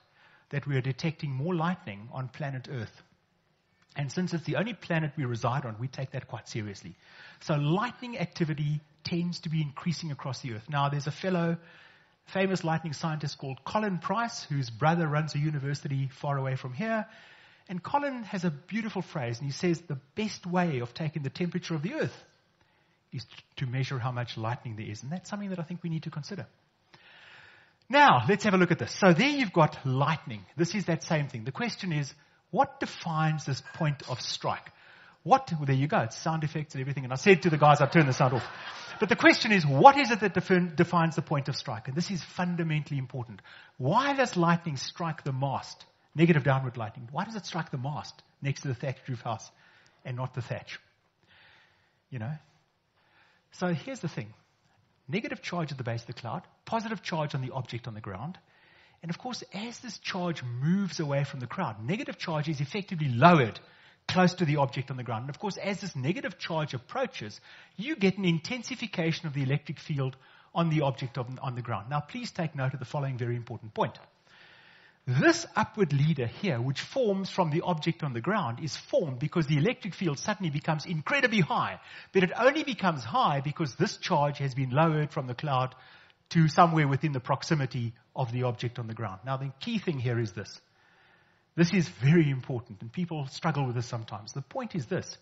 that we are detecting more lightning on planet Earth. And since it's the only planet we reside on, we take that quite seriously. So lightning activity tends to be increasing across the Earth. Now, there's a fellow, famous lightning scientist called Colin Price, whose brother runs a university far away from here. And Colin has a beautiful phrase, and he says the best way of taking the temperature of the Earth is to measure how much lightning there is. And that's something that I think we need to consider. Now, let's have a look at this. So there you've got lightning. This is that same thing. The question is, what defines this point of strike? What, well, there you go, it's sound effects and everything. And I said to the guys, I've turned the sound off. But the question is, what is it that defin- defines the point of strike? And this is fundamentally important. Why does lightning strike the mast? Negative downward lightning. Why does it strike the mast next to the thatched roof house and not the thatch? You know? So here's the thing. Negative charge at the base of the cloud, positive charge on the object on the ground. And of course, as this charge moves away from the crowd, negative charge is effectively lowered close to the object on the ground. And of course, as this negative charge approaches, you get an intensification of the electric field on the object on the ground. Now, please take note of the following very important point. This upward leader here, which forms from the object on the ground, is formed because the electric field suddenly becomes incredibly high. But it only becomes high because this charge has been lowered from the cloud to somewhere within the proximity of the object on the ground. Now, the key thing here is this. This is very important, and people struggle with this sometimes. The point is this.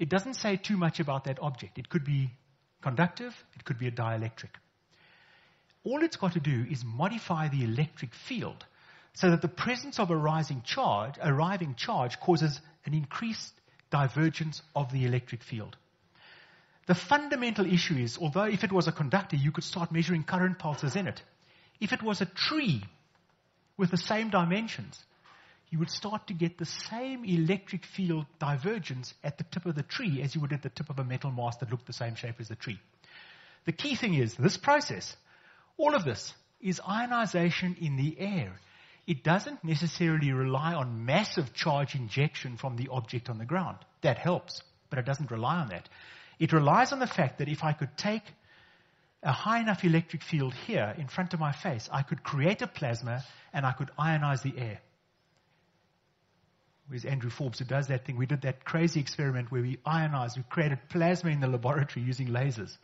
It doesn't say too much about that object. It could be conductive. It could be a dielectric. All it's got to do is modify the electric field so that the presence of a rising charge, arriving charge causes an increased divergence of the electric field. The fundamental issue is, although if it was a conductor, you could start measuring current pulses in it. If it was a tree with the same dimensions, you would start to get the same electric field divergence at the tip of the tree as you would at the tip of a metal mast that looked the same shape as the tree. The key thing is, this process, all of this, is ionization in the air. It doesn't necessarily rely on massive charge injection from the object on the ground. That helps, but it doesn't rely on that. It relies on the fact that if I could take a high enough electric field here in front of my face, I could create a plasma and I could ionize the air. Where's Andrew Forbes who does that thing? We did that crazy experiment where we ionized, we created plasma in the laboratory using lasers,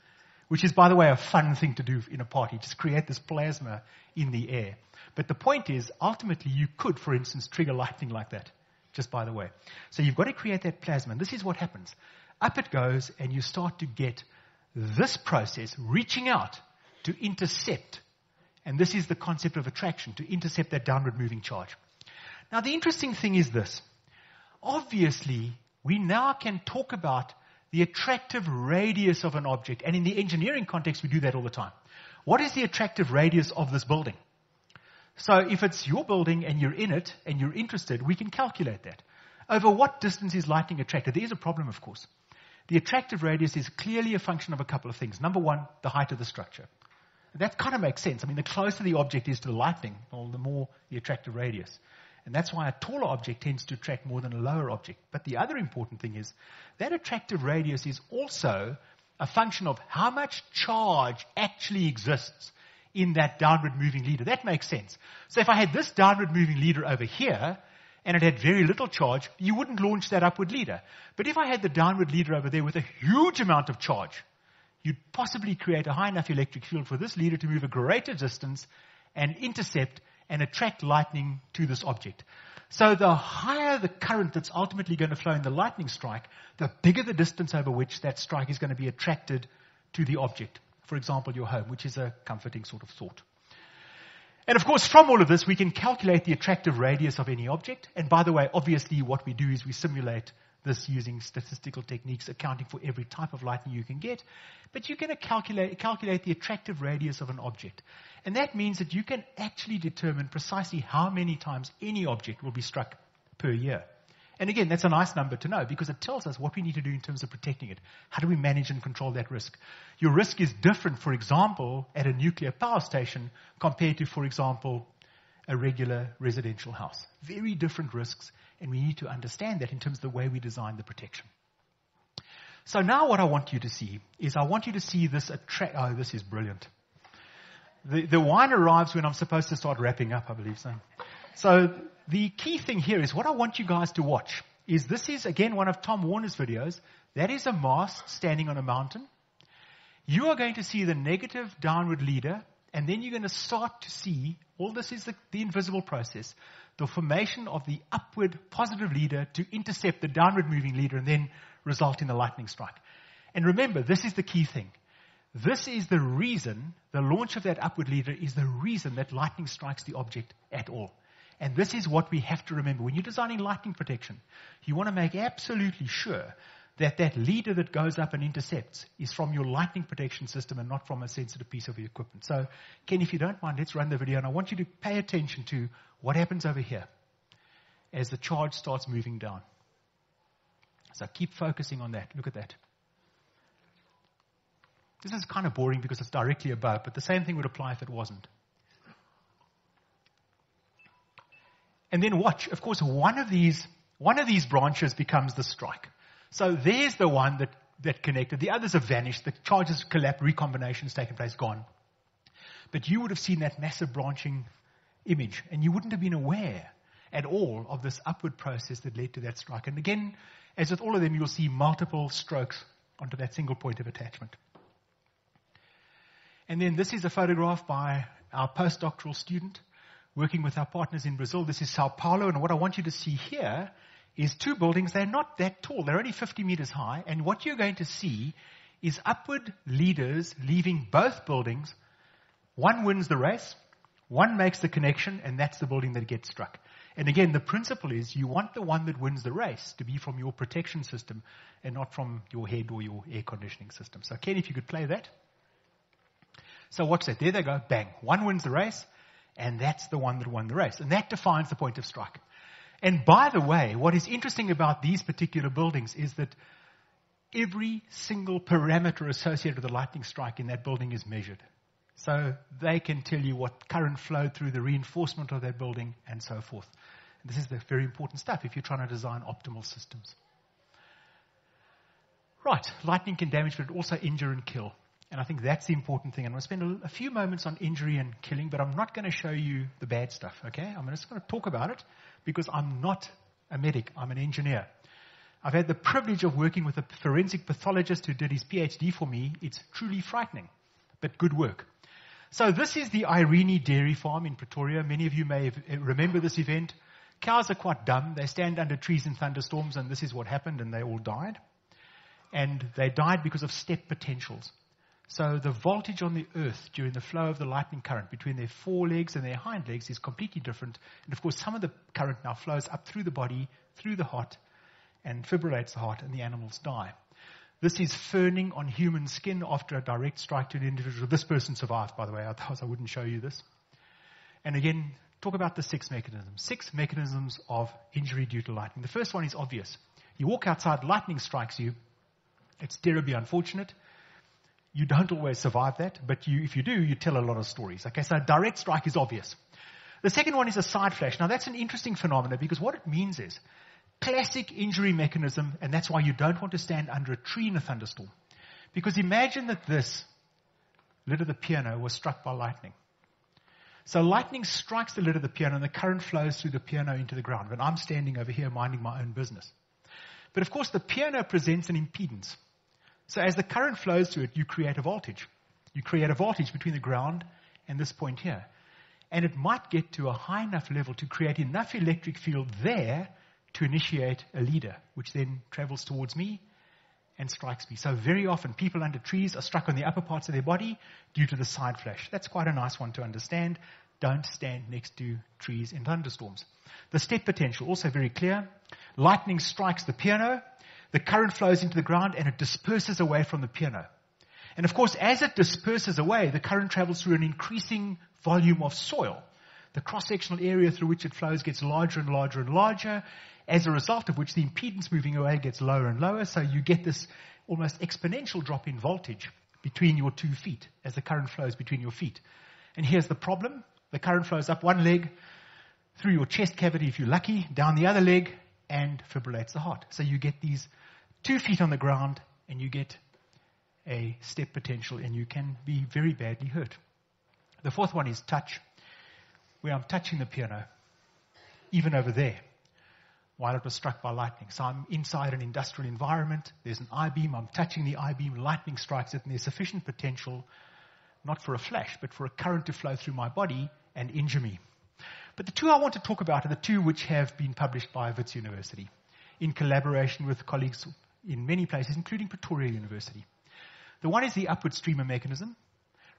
which is, by the way, a fun thing to do in a party, just create this plasma in the air. But the point is, ultimately, you could, for instance, trigger lightning like that, just by the way. So you've got to create that plasma, and this is what happens. Up it goes, and you start to get this process reaching out to intercept, and this is the concept of attraction, to intercept that downward moving charge. Now, the interesting thing is this. Obviously, we now can talk about the attractive radius of an object. And in the engineering context, we do that all the time. What is the attractive radius of this building? So if it's your building and you're in it and you're interested, we can calculate that. Over what distance is lightning attracted? There is a problem, of course. The attractive radius is clearly a function of a couple of things. Number one, the height of the structure. That kind of makes sense. I mean, the closer the object is to the lightning, well, the more the attractive radius. And that's why a taller object tends to attract more than a lower object. But the other important thing is that attractive radius is also a function of how much charge actually exists in that downward moving leader. That makes sense. So if I had this downward moving leader over here and it had very little charge, you wouldn't launch that upward leader. But if I had the downward leader over there with a huge amount of charge, you'd possibly create a high enough electric field for this leader to move a greater distance and intercept and attract lightning to this object. So the higher the current that's ultimately going to flow in the lightning strike, the bigger the distance over which that strike is going to be attracted to the object. For example, your home, which is a comforting sort of thought. And of course, from all of this, we can calculate the attractive radius of any object. And by the way, obviously, what we do is we simulate this using statistical techniques, accounting for every type of lightning you can get. But you can calculate, calculate the attractive radius of an object. And that means that you can actually determine precisely how many times any object will be struck per year. And again, that's a nice number to know because it tells us what we need to do in terms of protecting it. How do we manage and control that risk? Your risk is different, for example, at a nuclear power station compared to, for example, a regular residential house. Very different risks, and we need to understand that in terms of the way we design the protection. So now what I want you to see is I want you to see this attract... Oh, this is brilliant. The, the wine arrives when I'm supposed to start wrapping up, I believe so. So the key thing here is what I want you guys to watch is this is, again, one of Tom Warner's videos. That is a mast standing on a mountain. You are going to see the negative downward leader, and then you're going to start to see... All this is the, the invisible process, the formation of the upward positive leader to intercept the downward moving leader and then result in the lightning strike. And remember, this is the key thing. This is the reason, the launch of that upward leader is the reason that lightning strikes the object at all. And this is what we have to remember. When you're designing lightning protection, you want to make absolutely sure that that leader that goes up and intercepts is from your lightning protection system and not from a sensitive piece of equipment. So, Ken, if you don't mind, let's run the video. And I want you to pay attention to what happens over here as the charge starts moving down. So keep focusing on that. Look at that. This is kind of boring because it's directly above, but the same thing would apply if it wasn't. And then watch. Of course, one of these, one of these branches becomes the strike. So there's the one that, that connected. The others have vanished. The charges collapse. Recombination's taken place, gone. But you would have seen that massive branching image, and you wouldn't have been aware at all of this upward process that led to that strike. And again, as with all of them, you'll see multiple strokes onto that single point of attachment. And then this is a photograph by our postdoctoral student working with our partners in Brazil. This is Sao Paulo, and what I want you to see here is two buildings. They're not that tall. They're only fifty meters high. And what you're going to see is upward leaders leaving both buildings One wins the race, one makes the connection, and that's the building that gets struck. And again, the principle is you want the one that wins the race to be from your protection system and not from your head or your air conditioning system. So Ken, if you could play that. So watch that. There they go. Bang. One wins the race, and that's the one that won the race. And that defines the point of strike. And by the way, what is interesting about these particular buildings is that every single parameter associated with a lightning strike in that building is measured. So they can tell you what current flowed through the reinforcement of that building and so forth. This is the very important stuff if you're trying to design optimal systems. Right, lightning can damage, but it also injure and kill. And I think that's the important thing. I'm going to spend a few moments on injury and killing, but I'm not going to show you the bad stuff, okay? I'm just going to talk about it because I'm not a medic. I'm an engineer. I've had the privilege of working with a forensic pathologist who did his PhD for me. It's truly frightening, but good work. So this is the Irene Dairy farm in Pretoria. Many of you may remember this event. Cows are quite dumb. They stand under trees in thunderstorms, and this is what happened, and they all died. And they died because of step potentials. So the voltage on the earth during the flow of the lightning current between their forelegs and their hind legs is completely different. And, of course, some of the current now flows up through the body, through the heart, and fibrillates the heart, and the animals die. This is ferning on human skin after a direct strike to an individual. This person survived, by the way, otherwise I wouldn't show you this. And again, talk about the six mechanisms. Six mechanisms of injury due to lightning. The first one is obvious. You walk outside, lightning strikes you. It's terribly unfortunate. You don't always survive that, but you, if you do, you tell a lot of stories. Okay, so a direct strike is obvious. The second one is a side flash. Now, that's an interesting phenomenon because what it means is classic injury mechanism, and that's why you don't want to stand under a tree in a thunderstorm. Because imagine that this lid of the piano was struck by lightning. So lightning strikes the lid of the piano and the current flows through the piano into the ground. And I'm standing over here minding my own business. But of course the piano presents an impedance. So as the current flows through it, you create a voltage. You create a voltage between the ground and this point here. And it might get to a high enough level to create enough electric field there to initiate a leader, which then travels towards me and strikes me. So very often people under trees are struck on the upper parts of their body due to the side flash. That's quite a nice one to understand. Don't stand next to trees in thunderstorms. The step potential, also very clear. Lightning strikes the piano. The current flows into the ground and it disperses away from the piano. And of course, as it disperses away, the current travels through an increasing volume of soil. The cross-sectional area through which it flows gets larger and larger and larger, as a result of which the impedance moving away gets lower and lower, so you get this almost exponential drop in voltage between your two feet as the current flows between your feet. And here's the problem. The current flows up one leg, through your chest cavity if you're lucky, down the other leg, and fibrillates the heart. So you get these two feet on the ground, and you get a step potential, and you can be very badly hurt. The fourth one is touch, where I'm touching the piano, even over there, while it was struck by lightning. So I'm inside an industrial environment, there's an I-beam, I'm touching the I-beam, lightning strikes it, and there's sufficient potential, not for a flash, but for a current to flow through my body and injure me. But the two I want to talk about are the two which have been published by Wits University, in collaboration with colleagues in many places, including Pretoria University. The one is the upward streamer mechanism.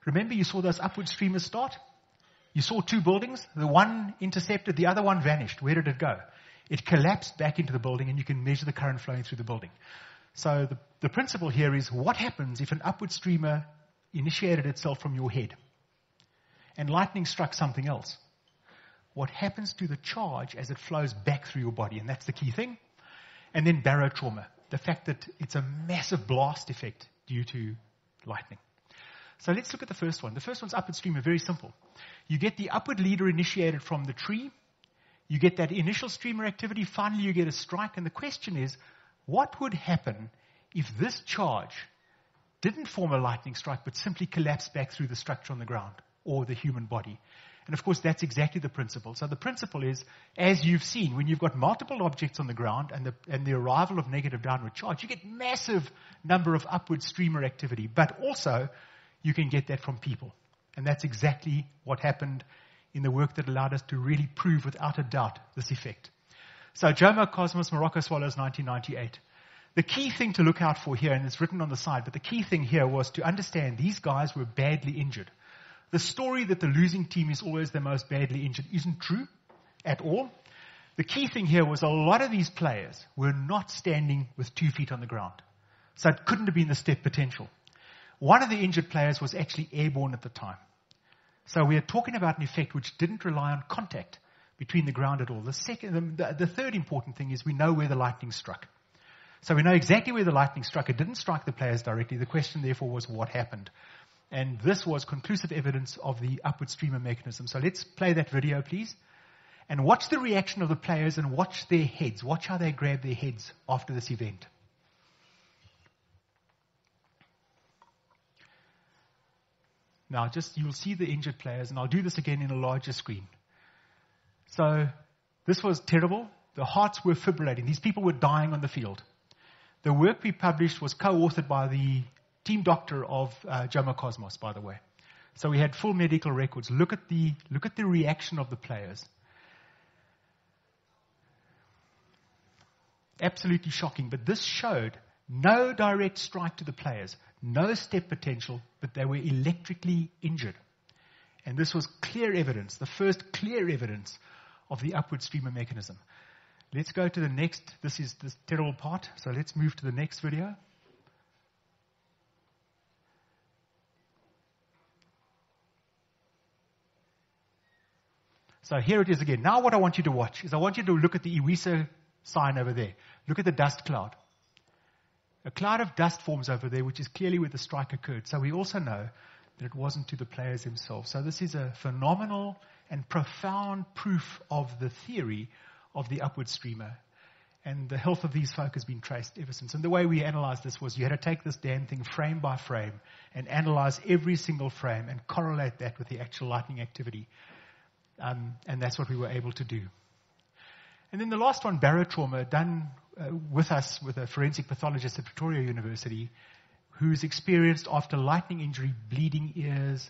Remember you saw those upward streamers start? You saw two buildings, the one intercepted, the other one vanished. Where did it go? It collapsed back into the building and you can measure the current flowing through the building. So the, the principle here is what happens if an upward streamer initiated itself from your head and lightning struck something else? What happens to the charge as it flows back through your body? And that's the key thing. And then barotrauma, the fact that it's a massive blast effect due to lightning. So let's look at the first one. The first one's upward streamer, very simple. You get the upward leader initiated from the tree. You get that initial streamer activity. Finally, you get a strike. And the question is, what would happen if this charge didn't form a lightning strike but simply collapsed back through the structure on the ground or the human body? And, of course, that's exactly the principle. So the principle is, as you've seen, when you've got multiple objects on the ground and the, and the arrival of negative downward charge, you get massive number of upward streamer activity. But also, you can get that from people. And that's exactly what happened in the work that allowed us to really prove without a doubt this effect. So Jomo Cosmos, Morocco Swallows, nineteen ninety-eight. The key thing to look out for here, and it's written on the side, but the key thing here was to understand these guys were badly injured. The story that the losing team is always the most badly injured isn't true at all. The key thing here was a lot of these players were not standing with two feet on the ground. So it couldn't have been the step potential. One of the injured players was actually airborne at the time. So we are talking about an effect which didn't rely on contact between the ground at all. The second, the, the third important thing is we know where the lightning struck. So we know exactly where the lightning struck. It didn't strike the players directly. The question, therefore, was what happened. And this was conclusive evidence of the upward streamer mechanism. So let's play that video, please. And watch the reaction of the players and watch their heads. Watch how they grab their heads after this event. Now, just you'll see the injured players, and I'll do this again in a larger screen. So this was terrible. The hearts were fibrillating. These people were dying on the field. The work we published was co-authored by the team doctor of uh, Jomo Cosmos, by the way. So we had full medical records. Look at the look at the reaction of the players. Absolutely shocking. But this showed no direct strike to the players, no step potential, but they were electrically injured. And this was clear evidence, the first clear evidence of the upward streamer mechanism. Let's go to the next. This is this terrible part. So let's move to the next video. So here it is again. Now what I want you to watch is I want you to look at the Iwisa sign over there. Look at the dust cloud. A cloud of dust forms over there, which is clearly where the strike occurred. So we also know that it wasn't to the players themselves. So this is a phenomenal and profound proof of the theory of the upward streamer. And the health of these folk has been traced ever since. And the way we analyzed this was you had to take this damn thing frame by frame and analyze every single frame and correlate that with the actual lightning activity. Um, and that's what we were able to do. And then the last one, barotrauma, done uh, with us with a forensic pathologist at Pretoria University, who's experienced after lightning injury, bleeding ears,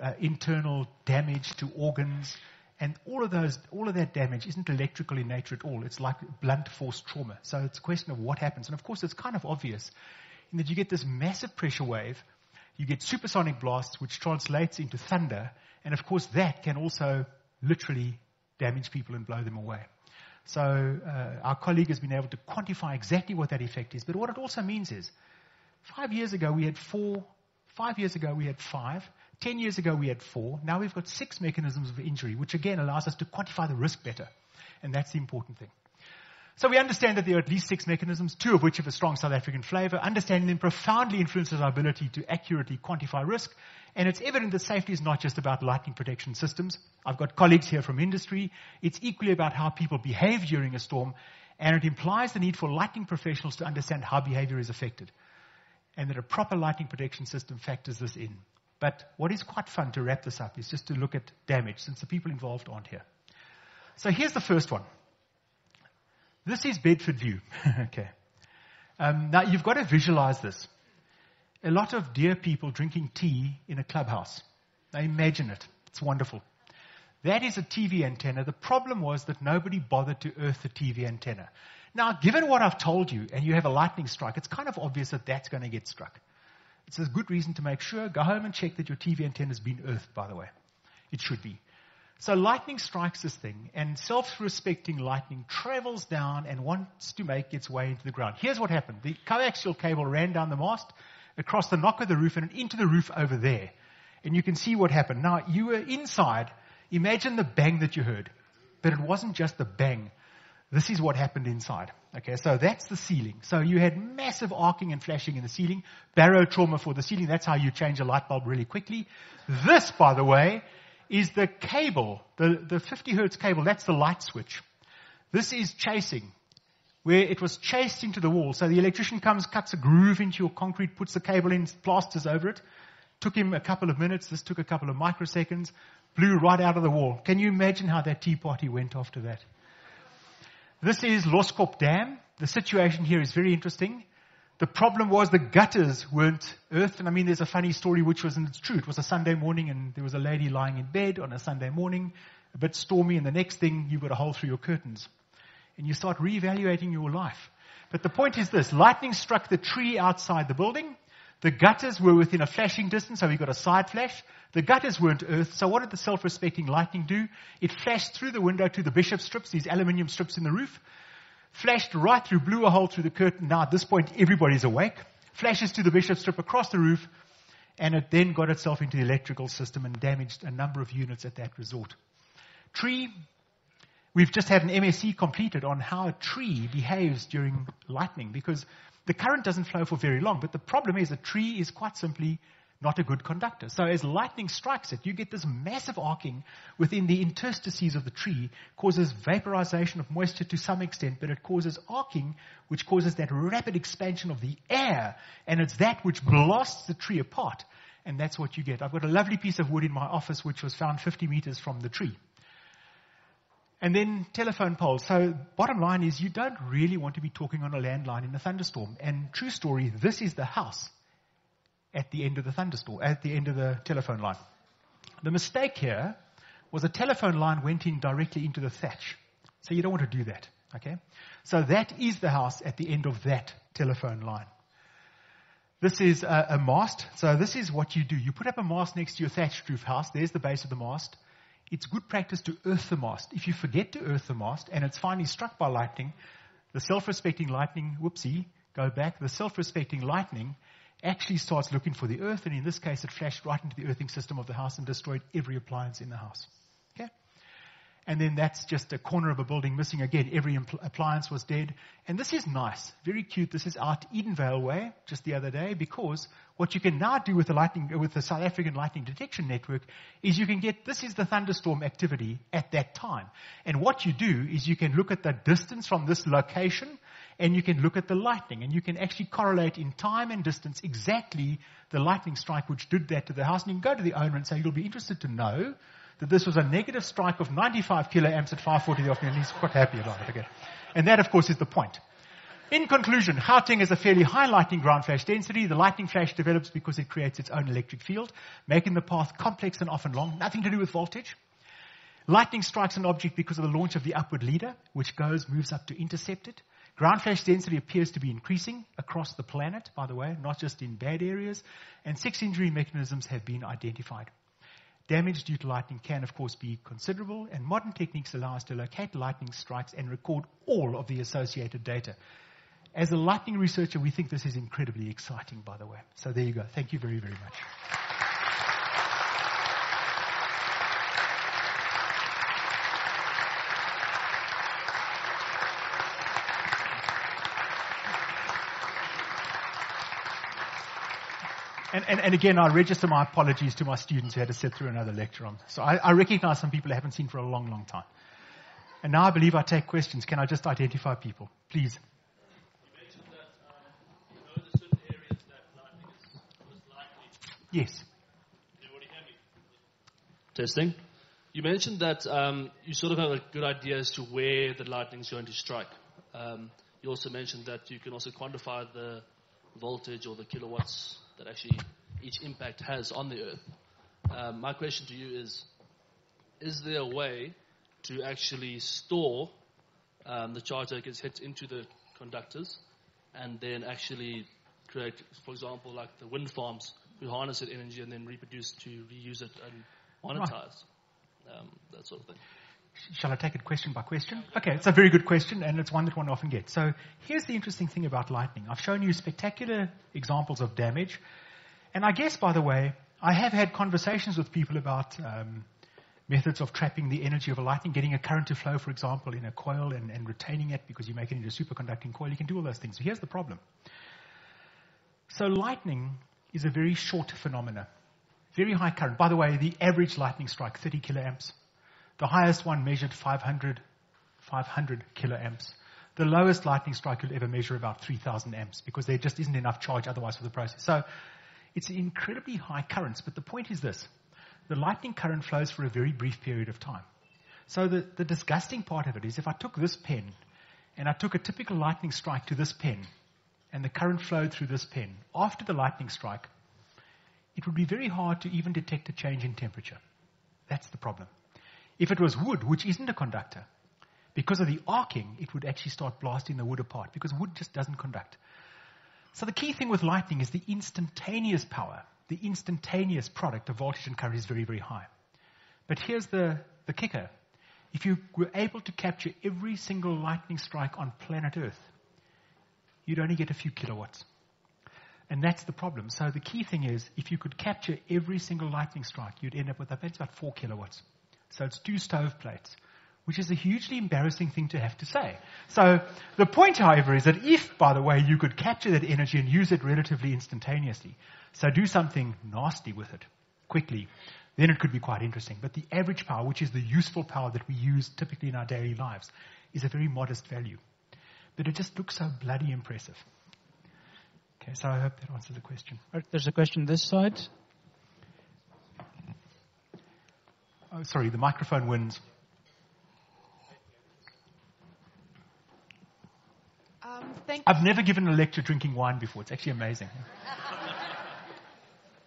uh, internal damage to organs, and all of those, all of that damage isn't electrical in nature at all. It's like blunt force trauma. So it's a question of what happens. And of course, it's kind of obvious in that you get this massive pressure wave, you get supersonic blasts, which translates into thunder, and of course, that can also literally damage people and blow them away. So uh, our colleague has been able to quantify exactly what that effect is. But what it also means is, five years ago we had four, five years ago we had five, ten years ago we had four, now we've got six mechanisms of injury, which again allows us to quantify the risk better. And that's the important thing. So we understand that there are at least six mechanisms, two of which have a strong South African flavor. Understanding them profoundly influences our ability to accurately quantify risk. And it's evident that safety is not just about lightning protection systems. I've got colleagues here from industry. It's equally about how people behave during a storm. And it implies the need for lightning professionals to understand how behavior is affected. And that a proper lightning protection system factors this in. But what is quite fun to wrap this up is just to look at damage, since the people involved aren't here. So here's the first one. This is Bedford View. Okay. Um, now, you've got to visualize this. A lot of dear people drinking tea in a clubhouse. Now, imagine it. It's wonderful. That is a T V antenna. The problem was that nobody bothered to earth the T V antenna. Now, given what I've told you, and you have a lightning strike, it's kind of obvious that that's going to get struck. It's a good reason to make sure. Go home and check that your T V antenna's been earthed, by the way. It should be. So lightning strikes this thing, and self-respecting lightning travels down and wants to make its way into the ground. Here's what happened. The coaxial cable ran down the mast, across the knock of the roof, and into the roof over there. And you can see what happened. Now, you were inside. Imagine the bang that you heard. But it wasn't just the bang. This is what happened inside. Okay, so that's the ceiling. So you had massive arcing and flashing in the ceiling. Barotrauma for the ceiling. That's how you change a light bulb really quickly. This, by the way, is the cable, the, the fifty hertz cable, that's the light switch. This is chasing, where it was chased into the wall. So the electrician comes, cuts a groove into your concrete, puts the cable in, plasters over it. Took him a couple of minutes. This took a couple of microseconds. Blew right out of the wall. Can you imagine how that tea party went after that? This is Loskop Dam. The situation here is very interesting. The problem was the gutters weren't earthed. And I mean, there's a funny story, which was, and it's true, it was a Sunday morning and there was a lady lying in bed on a Sunday morning, a bit stormy, and the next thing, you've got a hole through your curtains. And you start reevaluating your life. But the point is this, lightning struck the tree outside the building. The gutters were within a flashing distance, so we got a side flash. The gutters weren't earthed, so what did the self-respecting lightning do? It flashed through the window to the bishop strips, these aluminium strips in the roof, flashed right through, blew a hole through the curtain. Now, at this point, everybody's awake. Flashes to the bishop strip across the roof, and it then got itself into the electrical system and damaged a number of units at that resort. Tree, we've just had an M S C completed on how a tree behaves during lightning, because the current doesn't flow for very long, but the problem is a tree is quite simply not a good conductor. So as lightning strikes it, you get this massive arcing within the interstices of the tree, causes vaporization of moisture to some extent, but it causes arcing, which causes that rapid expansion of the air, and it's that which blasts the tree apart, and that's what you get. I've got a lovely piece of wood in my office which was found fifty meters from the tree. And then telephone poles. So bottom line is you don't really want to be talking on a landline in a thunderstorm. And true story, this is the house at the end of the thunderstorm, at the end of the telephone line. The mistake here was a telephone line went in directly into the thatch. So you don't want to do that, okay? So that is the house at the end of that telephone line. This is a, a mast. So this is what you do. You put up a mast next to your thatched roof house. There's the base of the mast. It's good practice to earth the mast. If you forget to earth the mast and it's finally struck by lightning, the self-respecting lightning, whoopsie, go back, the self-respecting lightning actually starts looking for the earth, and in this case it flashed right into the earthing system of the house and destroyed every appliance in the house. Okay? And then that's just a corner of a building missing again. Every impl- appliance was dead. And this is nice, very cute. This is out Edenvale way just the other day, because what you can now do with the lightning, with the South African Lightning Detection Network, is you can get, this is the thunderstorm activity at that time. And what you do is you can look at the distance from this location, and you can look at the lightning, and you can actually correlate in time and distance exactly the lightning strike which did that to the house. And you can go to the owner and say, you'll be interested to know that this was a negative strike of ninety-five kiloamps at five forty in the afternoon. He's quite happy about it. Okay. And that, of course, is the point. In conclusion, Gauteng is a fairly high lightning ground flash density. The lightning flash develops because it creates its own electric field, making the path complex and often long. Nothing to do with voltage. Lightning strikes an object because of the launch of the upward leader, which goes, moves up to intercept it. Ground flash density appears to be increasing across the planet, by the way, not just in bad areas. And six injury mechanisms have been identified. Damage due to lightning can, of course, be considerable, and modern techniques allow us to locate lightning strikes and record all of the associated data. As a lightning researcher, we think this is incredibly exciting, by the way. So there you go. Thank you very, very much. And, and, and again, I register my apologies to my students who had to sit through another lecture on this. So I, I recognize some people I haven't seen for a long, long time. And now I believe I take questions. Can I just identify people? Please. You mentioned that um, you know the certain areas that lightning is, was likely. Yes. Can everybody hear me? Testing. You mentioned that um, you sort of have a good idea as to where the lightning is going to strike. Um, you also mentioned that you can also quantify the voltage or the kilowatts that actually each impact has on the earth. Um, my question to you is, is there a way to actually store um, the charge that gets hit into the conductors and then actually create, for example, like the wind farms, who harness that energy and then reproduce to reuse it and monetize, right. um, that sort of thing? Shall I take it question by question? Okay, it's a very good question, and it's one that one often gets. So here's the interesting thing about lightning. I've shown you spectacular examples of damage. And I guess, by the way, I have had conversations with people about um, methods of trapping the energy of a lightning, getting a current to flow, for example, in a coil and, and retaining it because you make it into a superconducting coil. You can do all those things. So here's the problem. So lightning is a very short phenomena, very high current. By the way, the average lightning strike, thirty kiloamps. The highest one measured five hundred kiloamps. The lowest lightning strike you'll ever measure about three thousand amps, because there just isn't enough charge otherwise for the process. So it's incredibly high currents. But the point is this. The lightning current flows for a very brief period of time. So the, the disgusting part of it is if I took this pen and I took a typical lightning strike to this pen and the current flowed through this pen, after the lightning strike, it would be very hard to even detect a change in temperature. That's the problem. If it was wood, which isn't a conductor, because of the arcing, it would actually start blasting the wood apart because wood just doesn't conduct. So the key thing with lightning is the instantaneous power. the instantaneous product of voltage and current is very, very high. But here's the, the kicker. If you were able to capture every single lightning strike on planet Earth, you'd only get a few kilowatts. And that's the problem. So the key thing is, if you could capture every single lightning strike, you'd end up with, I bet it's about four kilowatts. So it's two stove plates, which is a hugely embarrassing thing to have to say. So the point, however, is that if, by the way, you could capture that energy and use it relatively instantaneously, so do something nasty with it quickly, then it could be quite interesting. But the average power, which is the useful power that we use typically in our daily lives, is a very modest value. But it just looks so bloody impressive. Okay, so I hope that answers the question. There's a question this side. Oh, sorry, the microphone wins. Um, thank I've never given a lecture drinking wine before. It's actually amazing.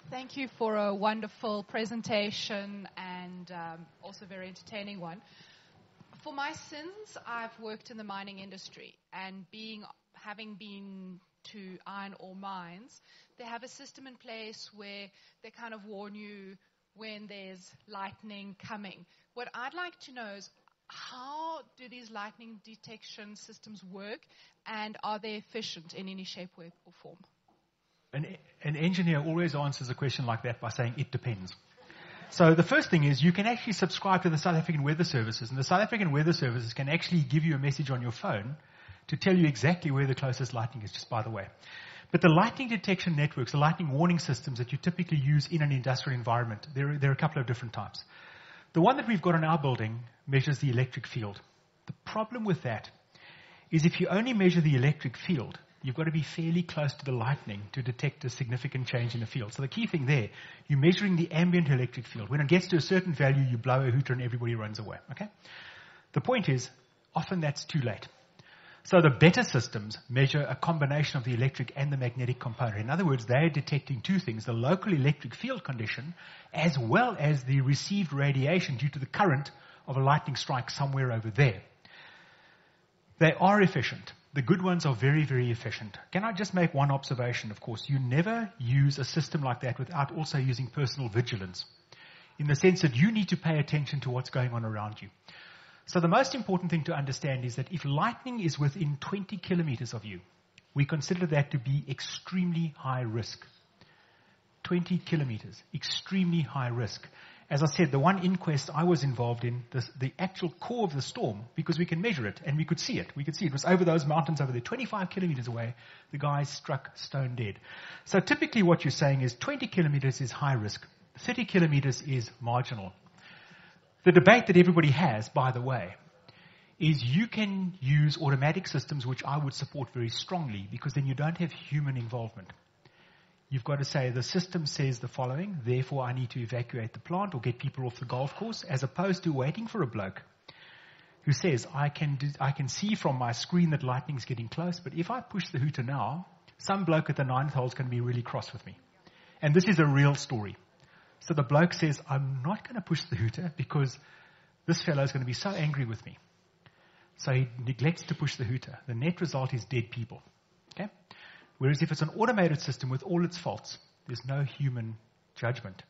Thank you for a wonderful presentation and um, also a very entertaining one. For my sins, I've worked in the mining industry, and being, having been to iron ore mines, they have a system in place where they kind of warn you when there's lightning coming. What I'd like to know is, how do these lightning detection systems work, and are they efficient in any shape, way, or form? An, an engineer always answers a question like that by saying, it depends. So the first thing is, you can actually subscribe to the South African Weather Services, and the South African Weather Services can actually give you a message on your phone to tell you exactly where the closest lightning is, just by the way. But the lightning detection networks, the lightning warning systems that you typically use in an industrial environment, there, there are a couple of different types. The one that we've got in our building measures the electric field. The problem with that is, if you only measure the electric field, you've got to be fairly close to the lightning to detect a significant change in the field. So the key thing there, you're measuring the ambient electric field. When it gets to a certain value, you blow a hooter and everybody runs away. Okay? The point is, often that's too late. So the better systems measure a combination of the electric and the magnetic component. In other words, they're detecting two things, the local electric field condition as well as the received radiation due to the current of a lightning strike somewhere over there. They are efficient. The good ones are very, very efficient. Can I just make one observation? Of course, you never use a system like that without also using personal vigilance, in the sense that you need to pay attention to what's going on around you. So the most important thing to understand is that if lightning is within twenty kilometers of you, we consider that to be extremely high risk. twenty kilometers, extremely high risk. As I said, the one inquest I was involved in, the, the actual core of the storm, because we can measure it and we could see it. We could see it was over those mountains over there, twenty-five kilometers away, the guy struck stone dead. So typically what you're saying is twenty kilometers is high risk, thirty kilometers is marginal. The debate that everybody has, by the way, is you can use automatic systems, which I would support very strongly, because then you don't have human involvement. You've got to say, the system says the following, therefore I need to evacuate the plant or get people off the golf course, as opposed to waiting for a bloke who says, I can, do, I can see from my screen that lightning's getting close, but if I push the hooter now, some bloke at the ninth hole's going to be really cross with me. And this is a real story. So the bloke says, I'm not going to push the hooter because this fellow is going to be so angry with me. So he neglects to push the hooter. The net result is dead people. Okay? Whereas if it's an automated system with all its faults, there's no human judgment.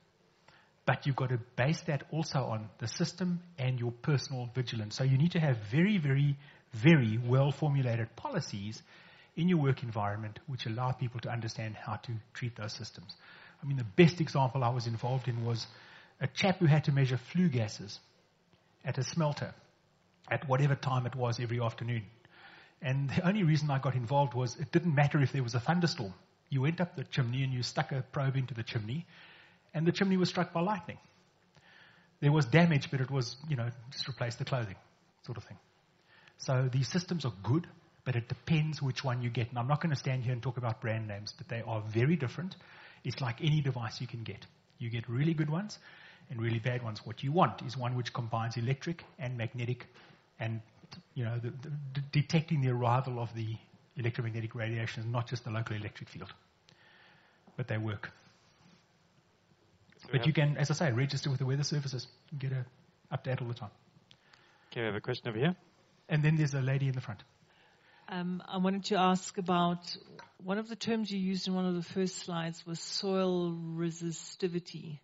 But you've got to base that also on the system and your personal vigilance. So you need to have very, very, very well-formulated policies in your work environment which allow people to understand how to treat those systems. I mean, the best example I was involved in was a chap who had to measure flue gases at a smelter at whatever time it was every afternoon. And the only reason I got involved was it didn't matter if there was a thunderstorm. You went up the chimney and you stuck a probe into the chimney, and the chimney was struck by lightning. There was damage, but it was, you know, just replace the clothing sort of thing. So these systems are good, but it depends which one you get. And I'm not going to stand here and talk about brand names, but they are very different. It's like any device you can get. You get really good ones and really bad ones. What you want is one which combines electric and magnetic and, you know, the, the, the detecting the arrival of the electromagnetic radiation, not just the local electric field. But they work. So but you can, as I say, register with the weather services and get an update all the time. Okay, we have a question over here. And then there's a lady in the front. Um, I wanted to ask about one of the terms you used in one of the first slides was soil resistivity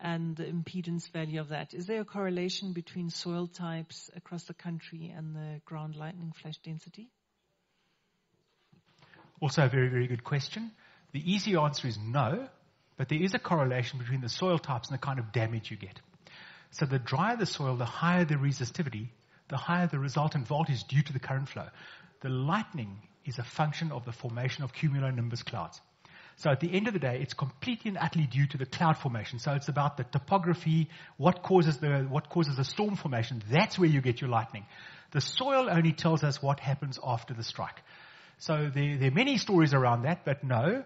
and the impedance value of that. Is there a correlation between soil types across the country and the ground lightning flash density? Also a very, very good question. The easy answer is no, but there is a correlation between the soil types and the kind of damage you get. So the drier the soil, the higher the resistivity, the higher the resultant voltage due to the current flow. The lightning is a function of the formation of cumulonimbus clouds. So at the end of the day, it's completely and utterly due to the cloud formation. So it's about the topography, what causes the, what causes the storm formation. That's where you get your lightning. The soil only tells us what happens after the strike. So there, there are many stories around that, but no.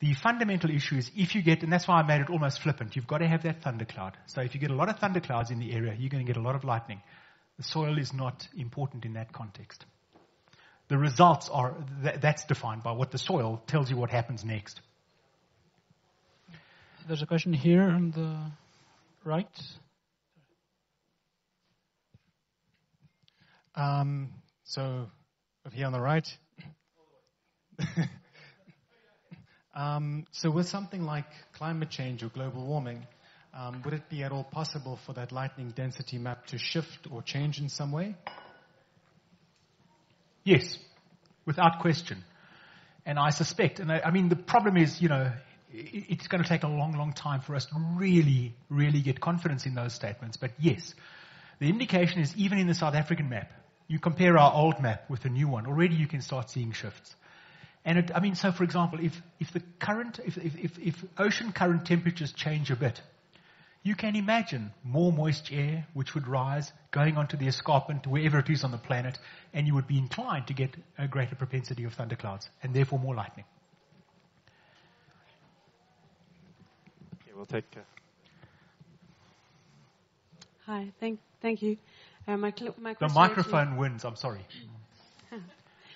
The fundamental issue is if you get, and that's why I made it almost flippant, you've got to have that thundercloud. So if you get a lot of thunderclouds in the area, you're going to get a lot of lightning. The soil is not important in that context. The results are, th- that's defined by what the soil tells you what happens next. There's a question here on the right. Um, so over here on the right. um, so with something like climate change or global warming, um, would it be at all possible for that lightning density map to shift or change in some way? Yes, without question. And I suspect, and I, I mean, the problem is, you know, it, it's going to take a long, long time for us to really, really get confidence in those statements. But yes, the indication is even in the South African map, you compare our old map with the new one, already you can start seeing shifts. And it, I mean, so for example, if, if the current, if, if, if ocean current temperatures change a bit, you can imagine more moist air which would rise going onto the escarpment, wherever it is on the planet, and you would be inclined to get a greater propensity of thunderclouds and therefore more lightning. Okay, we'll take. Uh... Hi, thank, thank you. Uh, my cl- my the microphone actually... wins. I'm sorry.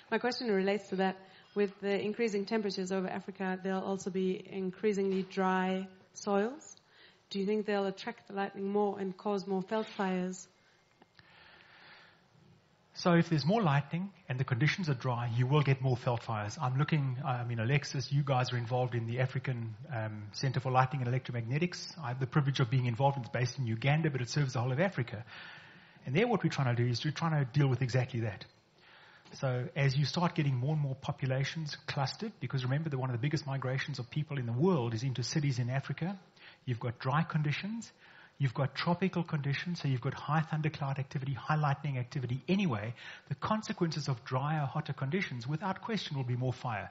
My question relates to that. With the increasing temperatures over Africa, there'll also be increasingly dry soils. Do you think they'll attract the lightning more and cause more veld fires? So if there's more lightning and the conditions are dry, you will get more veld fires. I'm looking, I mean, Alexis, you guys are involved in the African um, Center for Lightning and Electromagnetics. I have the privilege of being involved. It's based in Uganda, but it serves the whole of Africa. And there what we're trying to do is we're trying to deal with exactly that. So as you start getting more and more populations clustered, because remember that one of the biggest migrations of people in the world is into cities in Africa, you've got dry conditions, you've got tropical conditions, so you've got high thundercloud activity, high lightning activity. Anyway, the consequences of drier, hotter conditions, without question, will be more fire.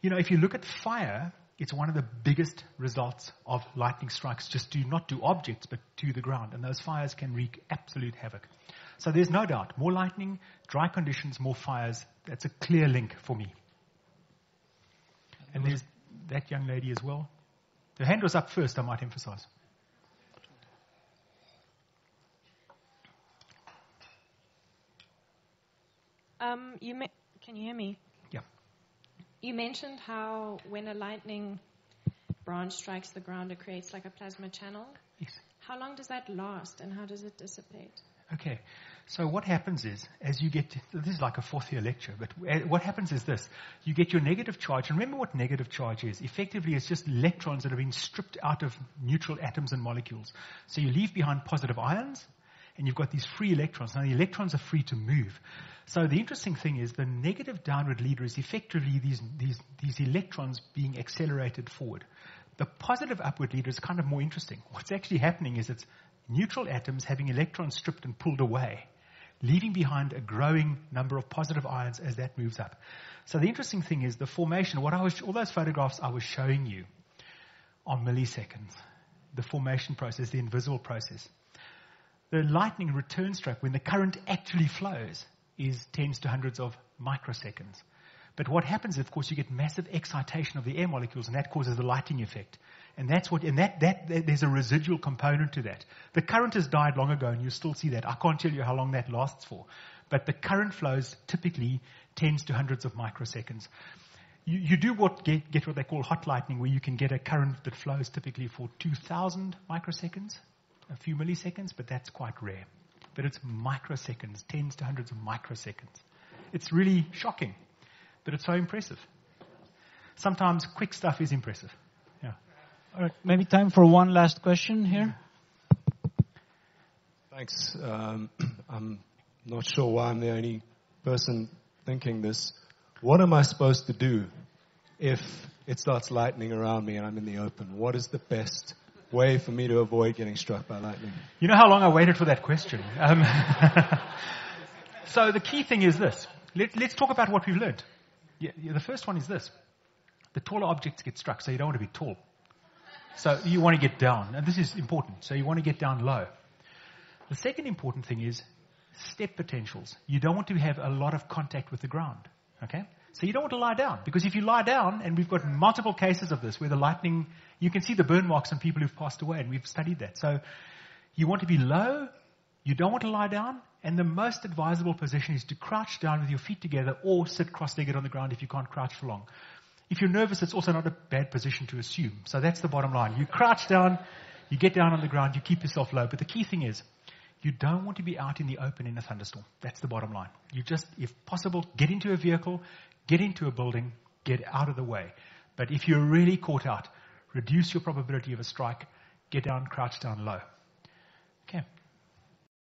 You know, if you look at fire, it's one of the biggest results of lightning strikes, just to not to objects, but to the ground. And those fires can wreak absolute havoc. So there's no doubt, more lightning, dry conditions, more fires. That's a clear link for me. And there's that young lady as well. The hand was up first, I might emphasize. Um, you me- can you hear me? Yeah. You mentioned how when a lightning branch strikes the ground, it creates like a plasma channel. Yes. How long does that last and how does it dissipate? Okay, so what happens is, as you get, to, this is like a fourth year lecture, but what happens is this. You get your negative charge, and remember what negative charge is. Effectively, it's just electrons that have been stripped out of neutral atoms and molecules. So you leave behind positive ions, and you've got these free electrons. Now, the electrons are free to move. So the interesting thing is the negative downward leader is effectively these, these, these electrons being accelerated forward. The positive upward leader is kind of more interesting. What's actually happening is it's neutral atoms having electrons stripped and pulled away, leaving behind a growing number of positive ions as that moves up. So the interesting thing is the formation, what I was, all those photographs I was showing you are milliseconds, the formation process, the invisible process. The lightning return stroke, when the current actually flows, is tens to hundreds of microseconds. But what happens, of course, you get massive excitation of the air molecules, and that causes the lightning effect. And that's what, and that, that, that there's a residual component to that. The current has died long ago, and you still see that. I can't tell you how long that lasts for. But the current flows typically tens to hundreds of microseconds. You, you do what get, get what they call hot lightning, where you can get a current that flows typically for two thousand microseconds, a few milliseconds, but that's quite rare. But it's microseconds, tens to hundreds of microseconds. it's really shocking, but it's so impressive. Sometimes quick stuff is impressive. Yeah. All right, maybe time for one last question here. Thanks. Um, I'm not sure why I'm the only person thinking this. What am I supposed to do if it starts lightning around me and I'm in the open? What is the best way for me to avoid getting struck by lightning? You know how long I waited for that question. Um, so the key thing is this. Let, let's talk about what we've learned. Yeah, yeah, the first one is this. The taller objects get struck, so you don't want to be tall. So you want to get down, and this is important. So you want to get down low. The second important thing is step potentials. You don't want to have a lot of contact with the ground, okay? So you don't want to lie down, because if you lie down, and we've got multiple cases of this where the lightning, you can see the burn marks on people who've passed away, and we've studied that. So you want to be low, you don't want to lie down, and the most advisable position is to crouch down with your feet together or sit cross-legged on the ground if you can't crouch for long. If you're nervous, it's also not a bad position to assume. So that's the bottom line. You crouch down, you get down on the ground, you keep yourself low. But the key thing is, you don't want to be out in the open in a thunderstorm. That's the bottom line. You just, if possible, get into a vehicle, get into a building, get out of the way. But if you're really caught out, reduce your probability of a strike, get down, crouch down low.